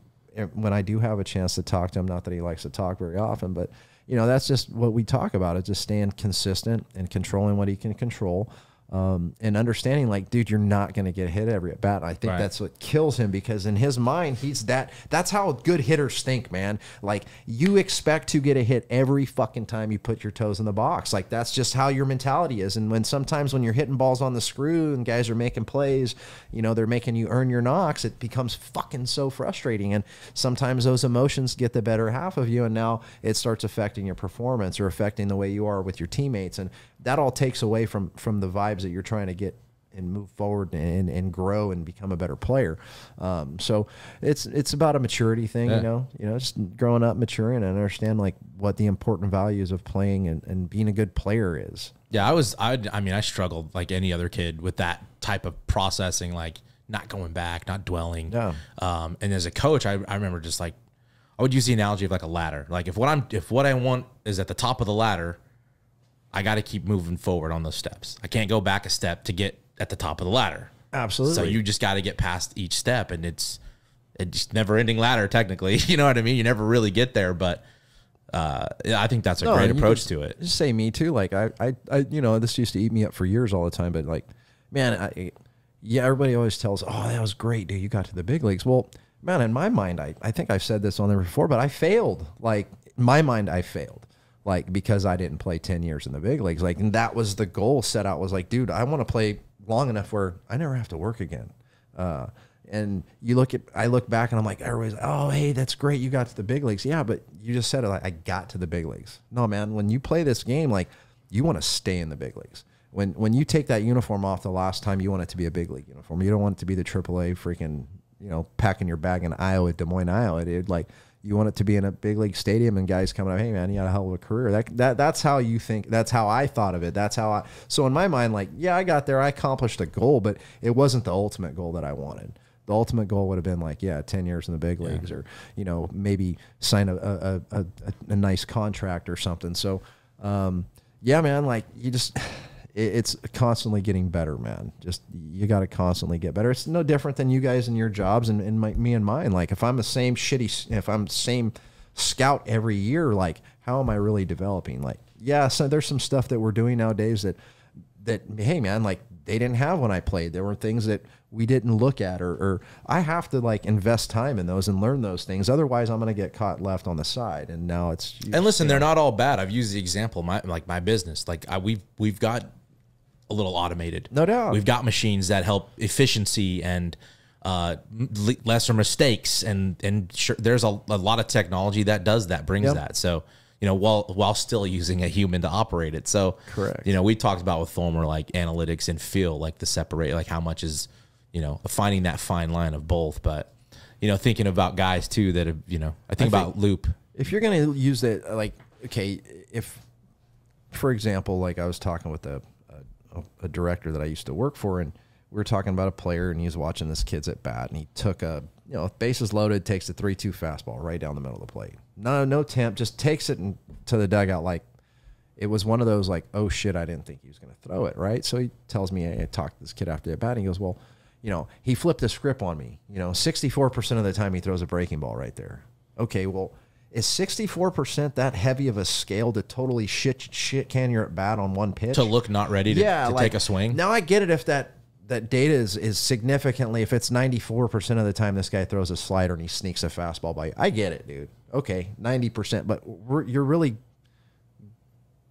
when I do have a chance to talk to him, not that he likes to talk very often, but you know, that's just what we talk about. It's just staying consistent and controlling what he can control, um, and understanding, like, dude, you're not going to get hit every at bat. And I think right. that's what kills him, because in his mind, he's that, that's how good hitters think, man. Like, you expect to get a hit every fucking time you put your toes in the box. Like, that's just how your mentality is. And when sometimes when you're hitting balls on the screw and guys are making plays, you know, they're making you earn your knocks, it becomes fucking so frustrating. And sometimes those emotions get the better half of you. And now it starts affecting your performance or affecting the way you are with your teammates. And that all takes away from, from the vibe that you're trying to get and move forward and, and grow and become a better player. Um, so it's, it's about a maturity thing, yeah. you know, you know, just growing up, maturing, and understand like what the important values of playing and, and being a good player is. Yeah. I was, I, I mean, I struggled like any other kid with that type of processing, like not going back, not dwelling. No. Um, and as a coach, I, I remember just like, I would use the analogy of like a ladder. Like if what I'm, if what I want is at the top of the ladder, I got to keep moving forward on those steps. I can't go back a step to get at the top of the ladder. Absolutely. So you just got to get past each step, and it's it's never ending ladder technically. You know what I mean? You never really get there, but uh, I think that's a no, great approach just, to it. Just say me too. Like I, I, I, you know, this used to eat me up for years all the time, but like, man, I, yeah, everybody always tells, oh, that was great, dude. You got to the big leagues. Well, man, in my mind, I, I think I've said this on there before, but I failed. Like in my mind, I failed. like, because I didn't play ten years in the big leagues. Like, and that was the goal set out, was like, dude, I want to play long enough where I never have to work again. Uh, and you look at, I look back and I'm like, everybody's like, oh, hey, that's great, you got to the big leagues. Yeah, but you just said it, like, I got to the big leagues. No, man, when you play this game, like, you want to stay in the big leagues. When, when you take that uniform off the last time, you want it to be a big league uniform. You don't want it to be the triple A freaking, you know, packing your bag in Iowa, Des Moines, Iowa, dude. Like, you want it to be in a big league stadium and guys coming up, hey, man, you got a hell of a career. That, that, that's how you think. That's how I thought of it. That's how I, so in my mind, like, yeah, I got there, I accomplished a goal, but it wasn't the ultimate goal that I wanted. The ultimate goal would have been like, yeah, ten years in the big leagues, yeah, or, you know, maybe sign a, a, a, a nice contract or something. So, um, yeah, man, like, you just, it's constantly getting better, man. Just, you got to constantly get better. It's no different than you guys and your jobs and, and my, me and mine. Like, if I'm the same shitty, if I'm same scout every year, like, how am I really developing? Like, yeah, so there's some stuff that we're doing nowadays that, that, hey, man, like, they didn't have when I played. There were things that we didn't look at, or, or I have to, like, invest time in those and learn those things. Otherwise, I'm going to get caught left on the side. And now it's, and listen, they're not all bad. I've used the example, my, like, my business, like, I, we've, we've got a little automated. No doubt. We've got machines that help efficiency and uh, le lesser mistakes. And, and sure, there's a, a lot of technology that does that, brings yep. that. So, you know, while, while still using a human to operate it. So, correct. You know, we talked about with Thormer, like, analytics and feel, like, the separate, like, how much is, you know, finding that fine line of both. But, you know, thinking about guys too that have, you know, I think I about think Loop. If you're going to use that, like, okay, if, for example, like, I was talking with the, a director that I used to work for, and we were talking about a player, and he was watching this kid's at bat, and he took a, you know, bases loaded, takes a three two fastball right down the middle of the plate. No, no temp, just takes it in, to the dugout. Like, it was one of those, like, oh shit, I didn't think he was going to throw it. Right. So he tells me, I, I talked to this kid after the at bat, and he goes, well, you know, he flipped the script on me. You know, sixty-four percent of the time he throws a breaking ball right there. Okay. Well, is sixty-four percent that heavy of a scale to totally shit shit can your at bat on one pitch? To look not ready to, yeah, to like, take a swing? Now I get it if that, that data is, is significantly, if it's ninety-four percent of the time this guy throws a slider and he sneaks a fastball by you. I get it, dude. Okay, ninety percent. But we're, you're really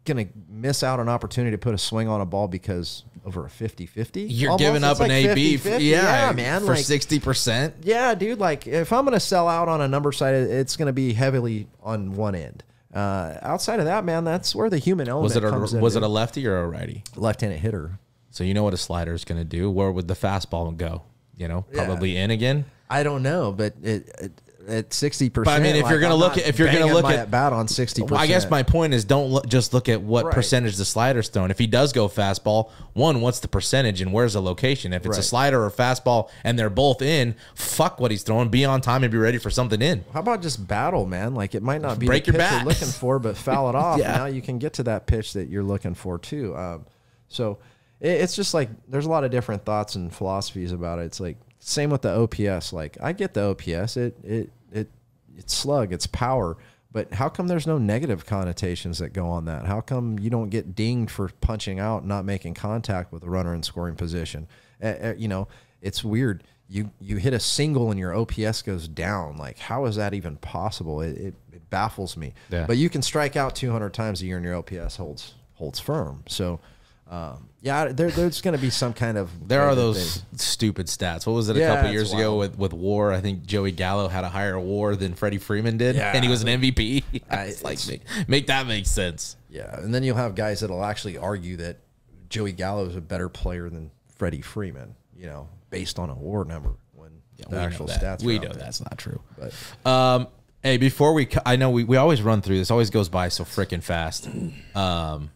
going to miss out an opportunity to put a swing on a ball because over a fifty fifty? You're almost giving up, like, an A B. Yeah, yeah, man. For like, sixty percent? Yeah, dude. Like, if I'm going to sell out on a number side, it's going to be heavily on one end. Uh, outside of that, man, that's where the human element was it a, comes in. Was it a lefty or a righty? Left-handed hitter. So you know what a slider is going to do. Where would the fastball go? You know, probably yeah. in again? I don't know, but it... it at sixty percent. I mean, if like, you're going to look at, if you're going to look at bat on sixty percent, I guess my point is don't look, just look at what right. percentage the slider's thrown. If he does go fastball, one, what's the percentage and where's the location? If it's right. a slider or a fastball and they're both in, fuck what he's throwing. Be on time and be ready for something in. How about just battle, man? Like, it might not be Break the your pitch bat. You're looking for, but foul it off. Yeah. Now you can get to that pitch that you're looking for too. Um, so it, it's just like, there's a lot of different thoughts and philosophies about it. It's like, same with the O P S. Like, I get the O P S. It, it, it, it's slug, it's power, but how come there's no negative connotations that go on that? How come you don't get dinged for punching out and not making contact with a runner in scoring position? Uh, uh, you know, it's weird. You, you hit a single and your O P S goes down. Like, how is that even possible? It, it, it baffles me, yeah. But you can strike out two hundred times a year and your O P S holds, holds firm. So, Um, yeah, there, there's going to be some kind of... There are those thing. stupid stats. What was it a yeah, couple years wild. ago with, with WAR? I think Joey Gallo had a higher WAR than Freddie Freeman did, yeah, and he was an M V P. I, it's like, it's, make, make that make sense. Yeah, and then you'll have guys that'll actually argue that Joey Gallo is a better player than Freddie Freeman, you know, based on a WAR number when yeah, the actual stats are We know there. that's not true. But, um, hey, before we... I know we, we always run through this. Always goes by so freaking fast. Um...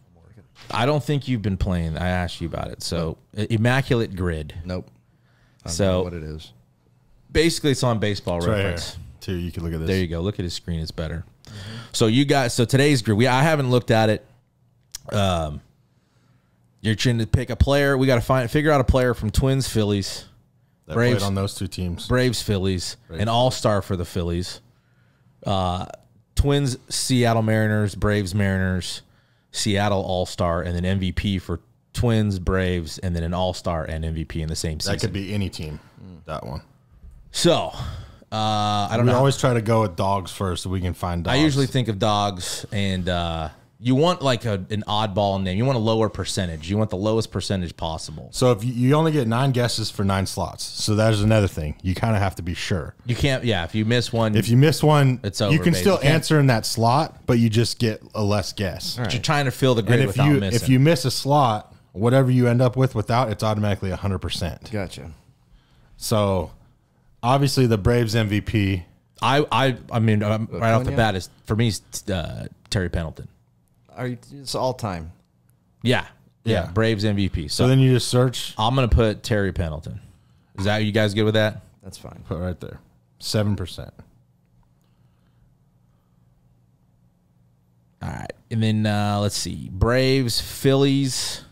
I don't think you've been playing. I asked you about it. So, nope. Immaculate Grid. Nope. I don't so, know what it is. Basically, it's on Baseball it's Reference. Right Too, you can look at this. There you go. Look at his screen. It's better. Mm-hmm. So, you guys, so today's grid, we, I haven't looked at it. Um, You're trying to pick a player. We got to find, figure out a player from Twins, Phillies. That Braves, played on those two teams. Braves, Phillies. Braves. An all-star for the Phillies. Uh, Twins, Seattle Mariners, Braves, Mariners. Seattle All-Star, and then M V P for Twins, Braves, and then an All-Star and M V P in the same season. That could be any team, that one. So, uh, I don't we know. We always try to go with dogs first so we can find dogs. I usually think of dogs and uh, You want like a, an oddball name. You want a lower percentage. You want the lowest percentage possible. So if you, you only get nine guesses for nine slots, so that is another thing. You kind of have to be sure. You can't, yeah, if you miss one. If you miss one, it's over, you can baby. still you answer in that slot, but you just get a less guess. Right. But you're trying to fill the grid without you, missing. If you miss a slot, whatever you end up with without, it's automatically one hundred percent. Gotcha. So obviously the Braves M V P. I, I, I mean, um, right off the bat, is for me, uh, Terry Pendleton. Are you, it's all time. Yeah, yeah. Yeah. Braves M V P. So, so then you just search. I'm going to put Terry Pendleton. Is that, you guys good with that? That's fine. Put right there. seven percent. All right. And then uh, let's see. Braves, Phillies.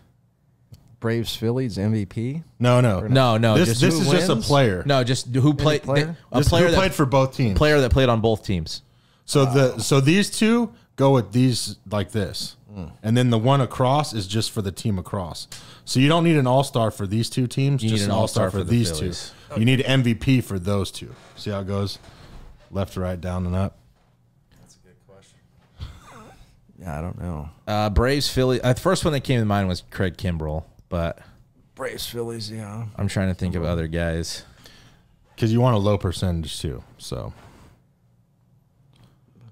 Braves, Phillies, M V P? No, no. No, no. This, just this is wins? just a player. No, just who played. Player? A player who that played for both teams. Player that played on both teams. So, uh, the, so these two go with these like this. Mm. And then the one across is just for the team across. So you don't need an all-star for these two teams. You just need an all-star all for, for the these Phillies. two. Okay. You need an M V P for those two. See how it goes? Left, right, down, and up. That's a good question. Yeah, I don't know. Uh, Braves, Phillies. Uh, the first one that came to mind was Craig Kimbrell. But Braves, Phillies, yeah. I'm trying to think of other guys. Because you want a low percentage too, so.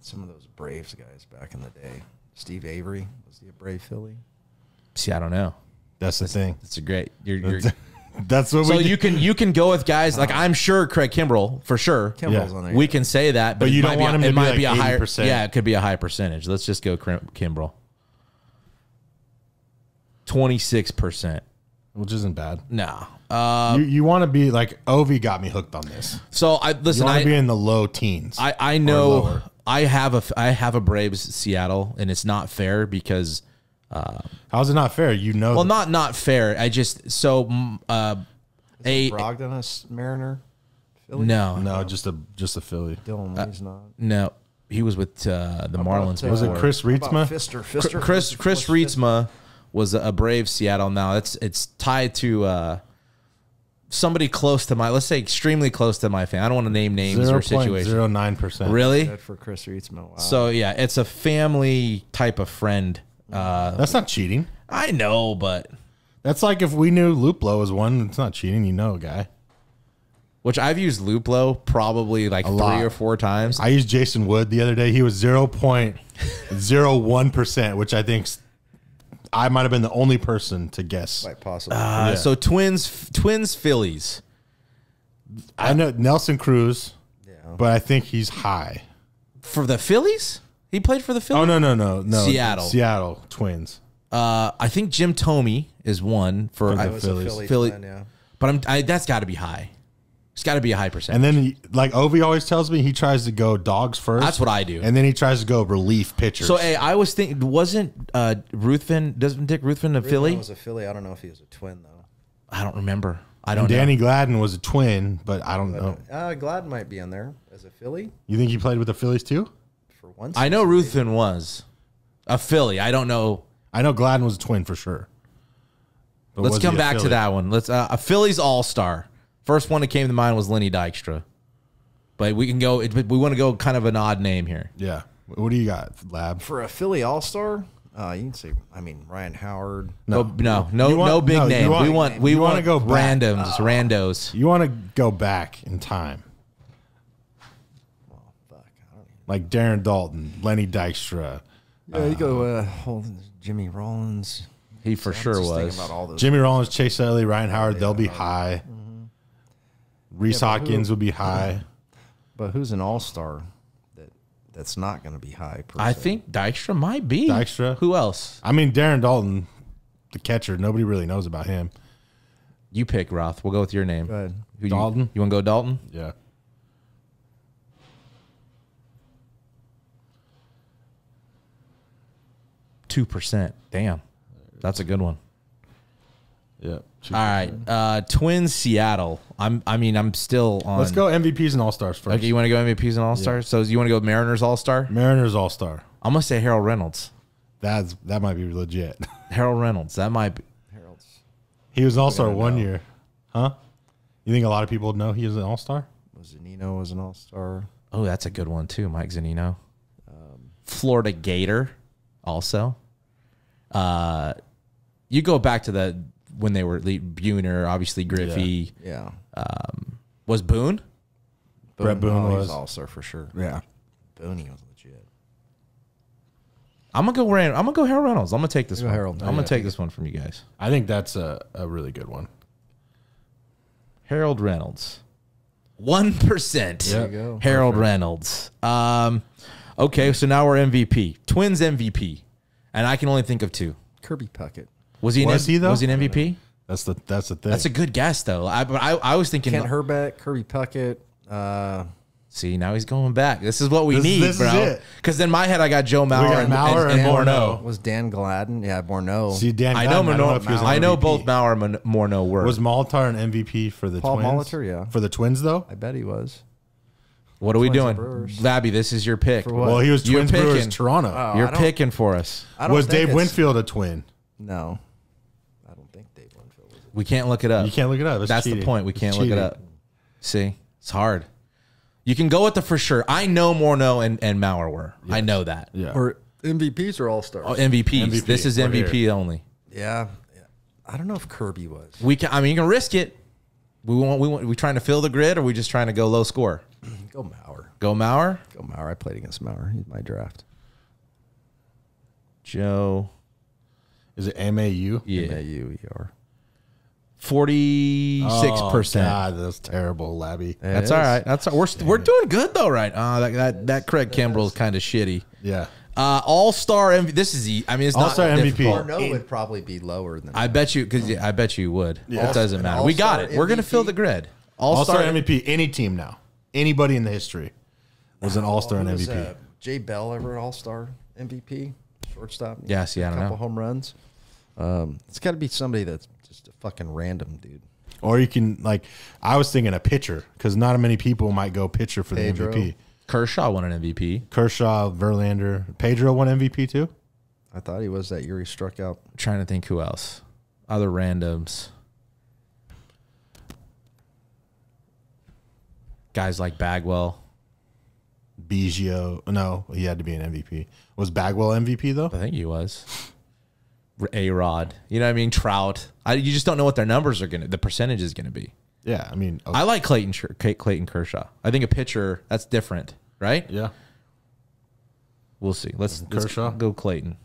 Some of those Braves guys back in the day. Steve Avery, was he a Brave Philly? See, I don't know. That's, that's the thing. That's a great. You're, you're, that's, that's what. So we you can you can go with guys like I'm sure Craig Kimbrell for sure. Kimbrell's yeah. on there. We can say that, but, but you don't want him to be like eighty percent. Yeah, it could be a high percentage. Let's just go Kimbrell. twenty-six percent. Which isn't bad. No. Uh, you you want to be like, Ovi got me hooked on this. So, I listen. You want to be in the low teens. I, I know I have, a, I have a Braves Seattle, and it's not fair because. Uh, How is it not fair? You know. Well, them. not not fair. I just. So, uh, a. Brogdon a Mariner? Philly? No. No, just a, just a Philly. Dylan Lee's uh, not. No. He was with uh, the Marlins. Before. Was it Chris Rietzma? Fister, Fister, Chris, Fister, Chris Rietzma. Was a Brave Seattle now. It's it's tied to uh, somebody close to my, let's say extremely close to my family. I don't want to name names or situations. zero point zero nine percent. Really? Good for Chris Rietzma. Wow. So, yeah, it's a family type of friend. Uh, That's not cheating. I know, but. That's like if we knew Luplo was one, it's not cheating. You know, guy. Which I've used Luplo probably like a three lot. or four times. I used Jason Wood the other day. He was zero point zero one percent, which I think's. I might have been the only person to guess. Quite possibly. Uh, yeah. So twins, twins, Phillies. I, I know Nelson Cruz, yeah. but I think he's high. For the Phillies? He played for the Phillies? Oh, no, no, no. no. Seattle. Seattle Twins. Uh, I think Jim Thome is one for I, the Phillies. Philly Philly, fan, yeah. But I'm, I, that's got to be high. It's got to be a high percentage. And then, like Ovi always tells me, he tries to go dogs first. That's what I do. And then he tries to go relief pitchers. So, hey, I was thinking, wasn't uh, Ruthven, doesn't Dick Ruthven a Ruthven Philly? was a Philly. I don't know if he was a twin, though. I don't remember. I don't and Danny know. Gladden was a twin, but I don't but, know. Uh, Gladden might be on there as a Philly. You think he played with the Phillies, too? For once. I know Ruthven was a Philly. I don't know. I know Gladden was a twin for sure. But Let's come back Philly? to that one. Let's uh, a Phillies all-star. First one that came to mind was Lenny Dykstra, but we can go. We want to go kind of an odd name here. Yeah. What do you got, Lab? For a Philly All Star, uh, you can say. I mean, Ryan Howard. No, no, no, want, no big no, name. Want, we want. We want to go randoms, uh, randos. You want to go back in time. Well, fuck, I don't like Darren Dalton, Lenny Dykstra. Yeah, uh, you go. Uh, Jimmy Rollins. He for so sure was. About all those Jimmy players. Rollins, Chase Utley, Ryan Howard. Yeah, they'll be high. Mm-hmm. Reese yeah, Hawkins who, would be high. But who's an all-star that that's not going to be high? Per I se. think Dykstra might be. Dykstra. Who else? I mean, Darren Dalton, the catcher. Nobody really knows about him. You pick, Roth. We'll go with your name. Go ahead. Who Dalton. You, you want to go Dalton? Yeah. two percent. Damn. That's a good one. Yeah. All right, uh, Twins, Seattle. I'm. I mean, I'm still on. Let's go M V Ps and All Stars first. Okay, you want to go M V Ps and All Stars? Yeah. So you want to go Mariners All Star? Mariners All Star. I'm gonna say Harold Reynolds. That's that might be legit. Harold Reynolds. That might be. Harold's. He was All Star one know. year, huh? You think a lot of people know he was an All Star? Zunino was an All Star. Oh, that's a good one too, Mike Zunino. Um, Florida Gator. also. Uh, you go back to the when they were Buhner, obviously Griffey. Yeah. yeah. Um, was Boone? Boone Brett Boone was, was also for sure. Yeah. Booney was legit. I'm gonna go Rand I'm gonna go Harold Reynolds. I'm gonna take this You're one. Harold. I'm oh, gonna yeah. take this one from you guys. I think that's a, a really good one. Harold Reynolds. One percent. There you go. Harold sure. Reynolds. Um, okay, so now we're M V P. Twins M V P. And I can only think of two. Kirby Puckett. Was he an was he though? Was he an M V P? That's the that's the thing. That's a good guess though. I but I, I was thinking Kent Herbeck, Kirby Puckett, uh see, now he's going back. This is what we this, need, this bro. Because in my head, I got Joe Mauer and, Mauer and, and, and Morneau. Was Dan Gladden? Yeah, Morneau. See, Dan Gladden, I know, Morneau, I, don't know if he was I know both Mauer and Morneau were. Was Molitor an M V P for the Paul Twins? Paul Molitor, yeah. For the Twins, though? I bet he was. What are Twins we doing? Labby, this is your pick. Well, he was Twins You're Brewers picking. Toronto. Oh, You're picking for us. Was Dave Winfield a Twin? No. I don't think Dave Winfield was a Twin. We can't look it up. You can't look it up. It's That's cheating. the point. We it's can't cheating. look it up. See? It's hard. You can go with the for sure. I know Morneau and, and Maurer were. Yes. I know that. Yeah. Or M V Ps or all-stars? Oh, M V Ps. M V P. This is we're M V P here. only. Yeah. yeah. I don't know if Kirby was. We can, I mean, you can risk it. We want, we want, we trying to fill the grid or we just trying to go low score? Go Maurer. Go Maurer? Go Maurer. I played against Maurer. He's my draft. Joe. Is it M A U? Yeah. M A U E R. Forty-six oh, percent. God, that's terrible, Labby. It that's is. all right. That's all. we're Damn. we're doing good though, right? Uh, that that, that Craig Kimbrell's kind of shitty. Yeah. Uh, all star M V P. This is. E I mean, it's all star not M V P. Morneau would probably be lower than. I that. bet you because yeah, I bet you would. Yeah. It doesn't matter. We got it. M V P. We're gonna fill the grid. All, all star, star M V P. Any team now. Anybody in the history was an all star and M V P. Uh, Jay Bell ever all star M V P? Shortstop. Yeah. See, I don't know. A couple home runs. Um, it's got to be somebody that's just a fucking random dude. Or you can, like, I was thinking a pitcher because not many people might go pitcher for Pedro. the M V P. Kershaw won an M V P. Kershaw, Verlander. Pedro won M V P too? I thought he was that year he struck out. I'm trying to think who else. Other randoms. Guys like Bagwell. Biggio. No, he had to be an M V P. Was Bagwell M V P though? I think he was. A-Rod, you know what I mean? Trout. I, you just don't know what their numbers are going to, the percentage is going to be. Yeah, I mean. Okay. I like Clayton, Clayton Kershaw. I think a pitcher, that's different, right? Yeah. We'll see. Let's, Kershaw? let's go Clayton.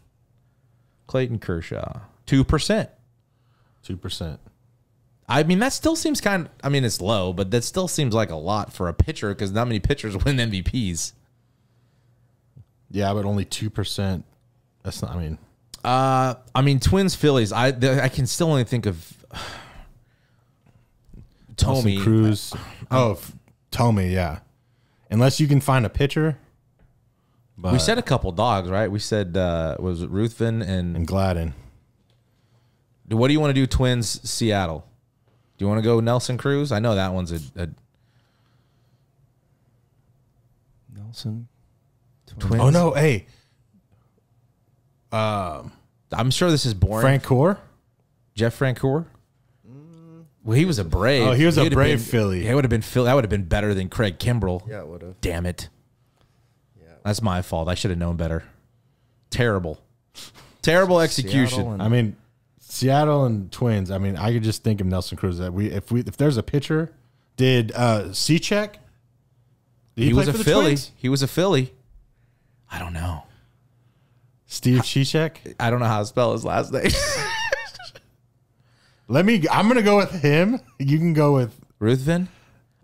Clayton Kershaw. two percent. two percent. I mean, that still seems kind of, I mean, it's low, but that still seems like a lot for a pitcher because not many pitchers win M V Ps. Yeah, but only two percent. That's not, I mean. Uh, I mean, Twins, Phillies. I the, I can still only think of Tommy Cruz. I, oh, Tommy, yeah. Unless you can find a pitcher. But we said a couple dogs, right? We said uh, was it Ruthven and and Gladden. What do you want to do? Twins, Seattle. Do you want to go Nelson Cruz? I know that one's a, a Nelson. Twins. Twins. Oh no! Hey. Um, I'm sure this is boring. Francoeur, Jeff Francoeur. Well, he was a Brave. Oh, he was he a Brave been, Philly. He would have been Philly. That would have been better than Craig Kimbrell. Yeah, it would have. Damn it. Yeah, it that's my fault. I should have known better. Terrible, terrible execution. I mean, Seattle and Twins. I mean, I could just think of Nelson Cruz. That we, if we, if there's a pitcher, did uh, Cechek? He, he was a Philly. Twins? He was a Philly. I don't know. Steve Cechek? I don't know how to spell his last name. Let me. I'm gonna go with him. You can go with Ruthven.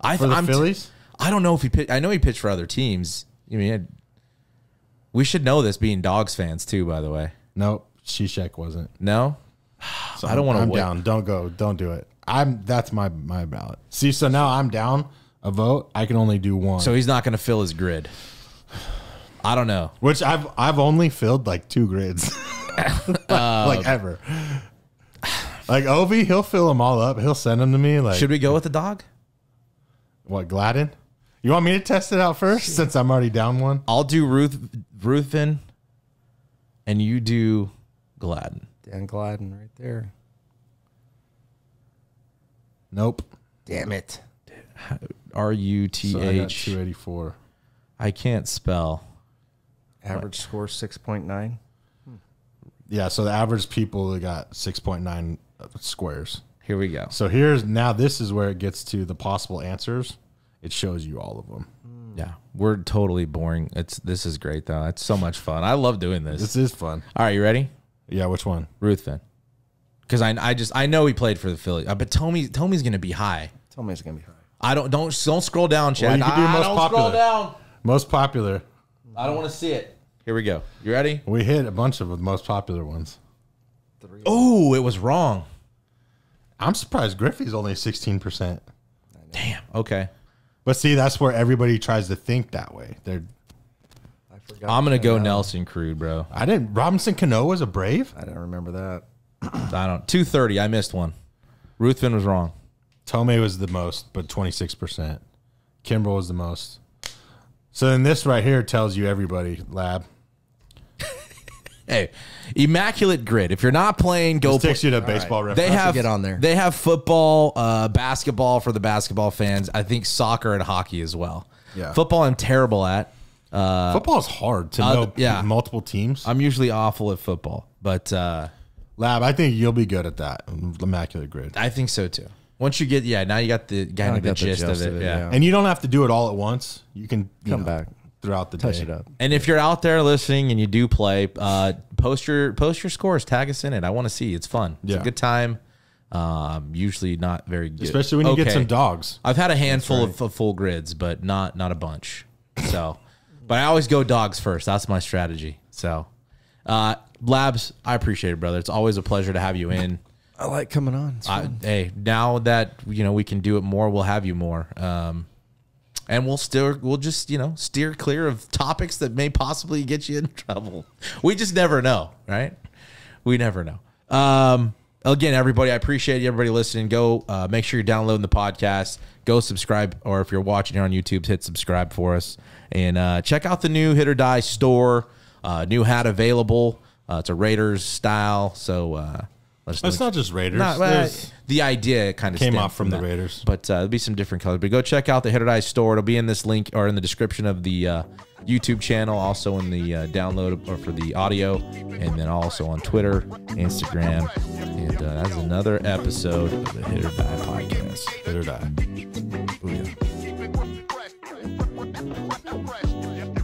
I for the I'm Phillies. I don't know if he. Pitched, I know he pitched for other teams. I mean, it, we should know this being dogs fans too. By the way, no, Cechek wasn't. No, so I don't want to. I'm wait. down. Don't go. Don't do it. I'm. That's my my ballot. See, so now I'm down a vote. I can only do one. So he's not gonna fill his grid. I don't know. Which I've I've only filled like two grids, like, uh, like ever. Like Ovi, he'll fill them all up. He'll send them to me. Like, should we go with the dog? What, Gladden? You want me to test it out first Shit. since I'm already down one? I'll do Ruth Ruthven, and you do Gladden. Dan Gladden, right there. Nope. Damn it. R U T H two eighty four. I can't spell. Average score six point nine. Hmm. Yeah, so the average people got six point nine squares. Here we go. So here's, now this is where it gets to the possible answers. It shows you all of them. Yeah, we're totally boring. It's This is great, though. It's so much fun. I love doing this. This is fun. All right, you ready? Yeah, which one? Ruthven. Because I, I just, I know he played for the Phillies. But Tommy, Tommy's going to be high. Tommy's going to be high. I don't, don't, don't scroll down, Chad. Well, you can do most I don't popular. Scroll down. Most popular. I don't want to see it. Here we go. You ready? We hit a bunch of the most popular ones. Oh, it was wrong. I'm surprised Griffey's only sixteen percent. Damn. Okay. But see, that's where everybody tries to think that way. They're. I forgot. I'm gonna go know. Nelson Crude, bro. I didn't. Robinson Cano was a Brave. I don't remember that. I don't. Two thirty. I missed one. Ruthven was wrong. Tomei was the most, but twenty six percent. Kimbrel was the most. So then this right here tells you everybody. Lab. Hey, immaculate grid. If you're not playing, go. This takes play. You to baseball. Right. They have to get on there. They have football, uh, basketball for the basketball fans. I think soccer and hockey as well. Yeah, football I'm terrible at. Uh, football is hard to uh, know. Yeah. Multiple teams. I'm usually awful at football, but uh, Lab, I think you'll be good at that. Immaculate grid. I think so too. Once you get, yeah, now you got the kind of the gist of it. Of it yeah. yeah, and you don't have to do it all at once. You can you come know, back. Throughout the Touch day. It up. And if you're out there listening and you do play, uh, post your post your scores, tag us in it. I want to see. It's fun. It's yeah. a good time. Um, usually not very good. Especially when okay. you get some dogs. I've had a handful right. of, of full grids, but not not a bunch. So, but I always go dogs first. That's my strategy. So, uh, Labs, I appreciate it, brother. It's always a pleasure to have you in. I like coming on. I, hey, now that you know we can do it more, we'll have you more. Um, And we'll still we'll just you know steer clear of topics that may possibly get you in trouble. We just never know, right? We never know. Um, again, everybody, I appreciate you. Everybody listening, go uh, make sure you're downloading the podcast. Go subscribe, or if you're watching here on YouTube, hit subscribe for us, and uh, check out the new Hit or Die store. Uh, new hat available. Uh, it's a Raiders style, so. Uh, Let's it's not just Raiders. Not, well, the idea kind of came off from, from the that. Raiders, but uh, there'll be some different colors. But go check out the Hit or Die store. It'll be in this link or in the description of the uh, YouTube channel, also in the uh, download or for the audio, and then also on Twitter, Instagram, and uh, that's another episode of the Hit or Die podcast. Hit or Die. Booyah.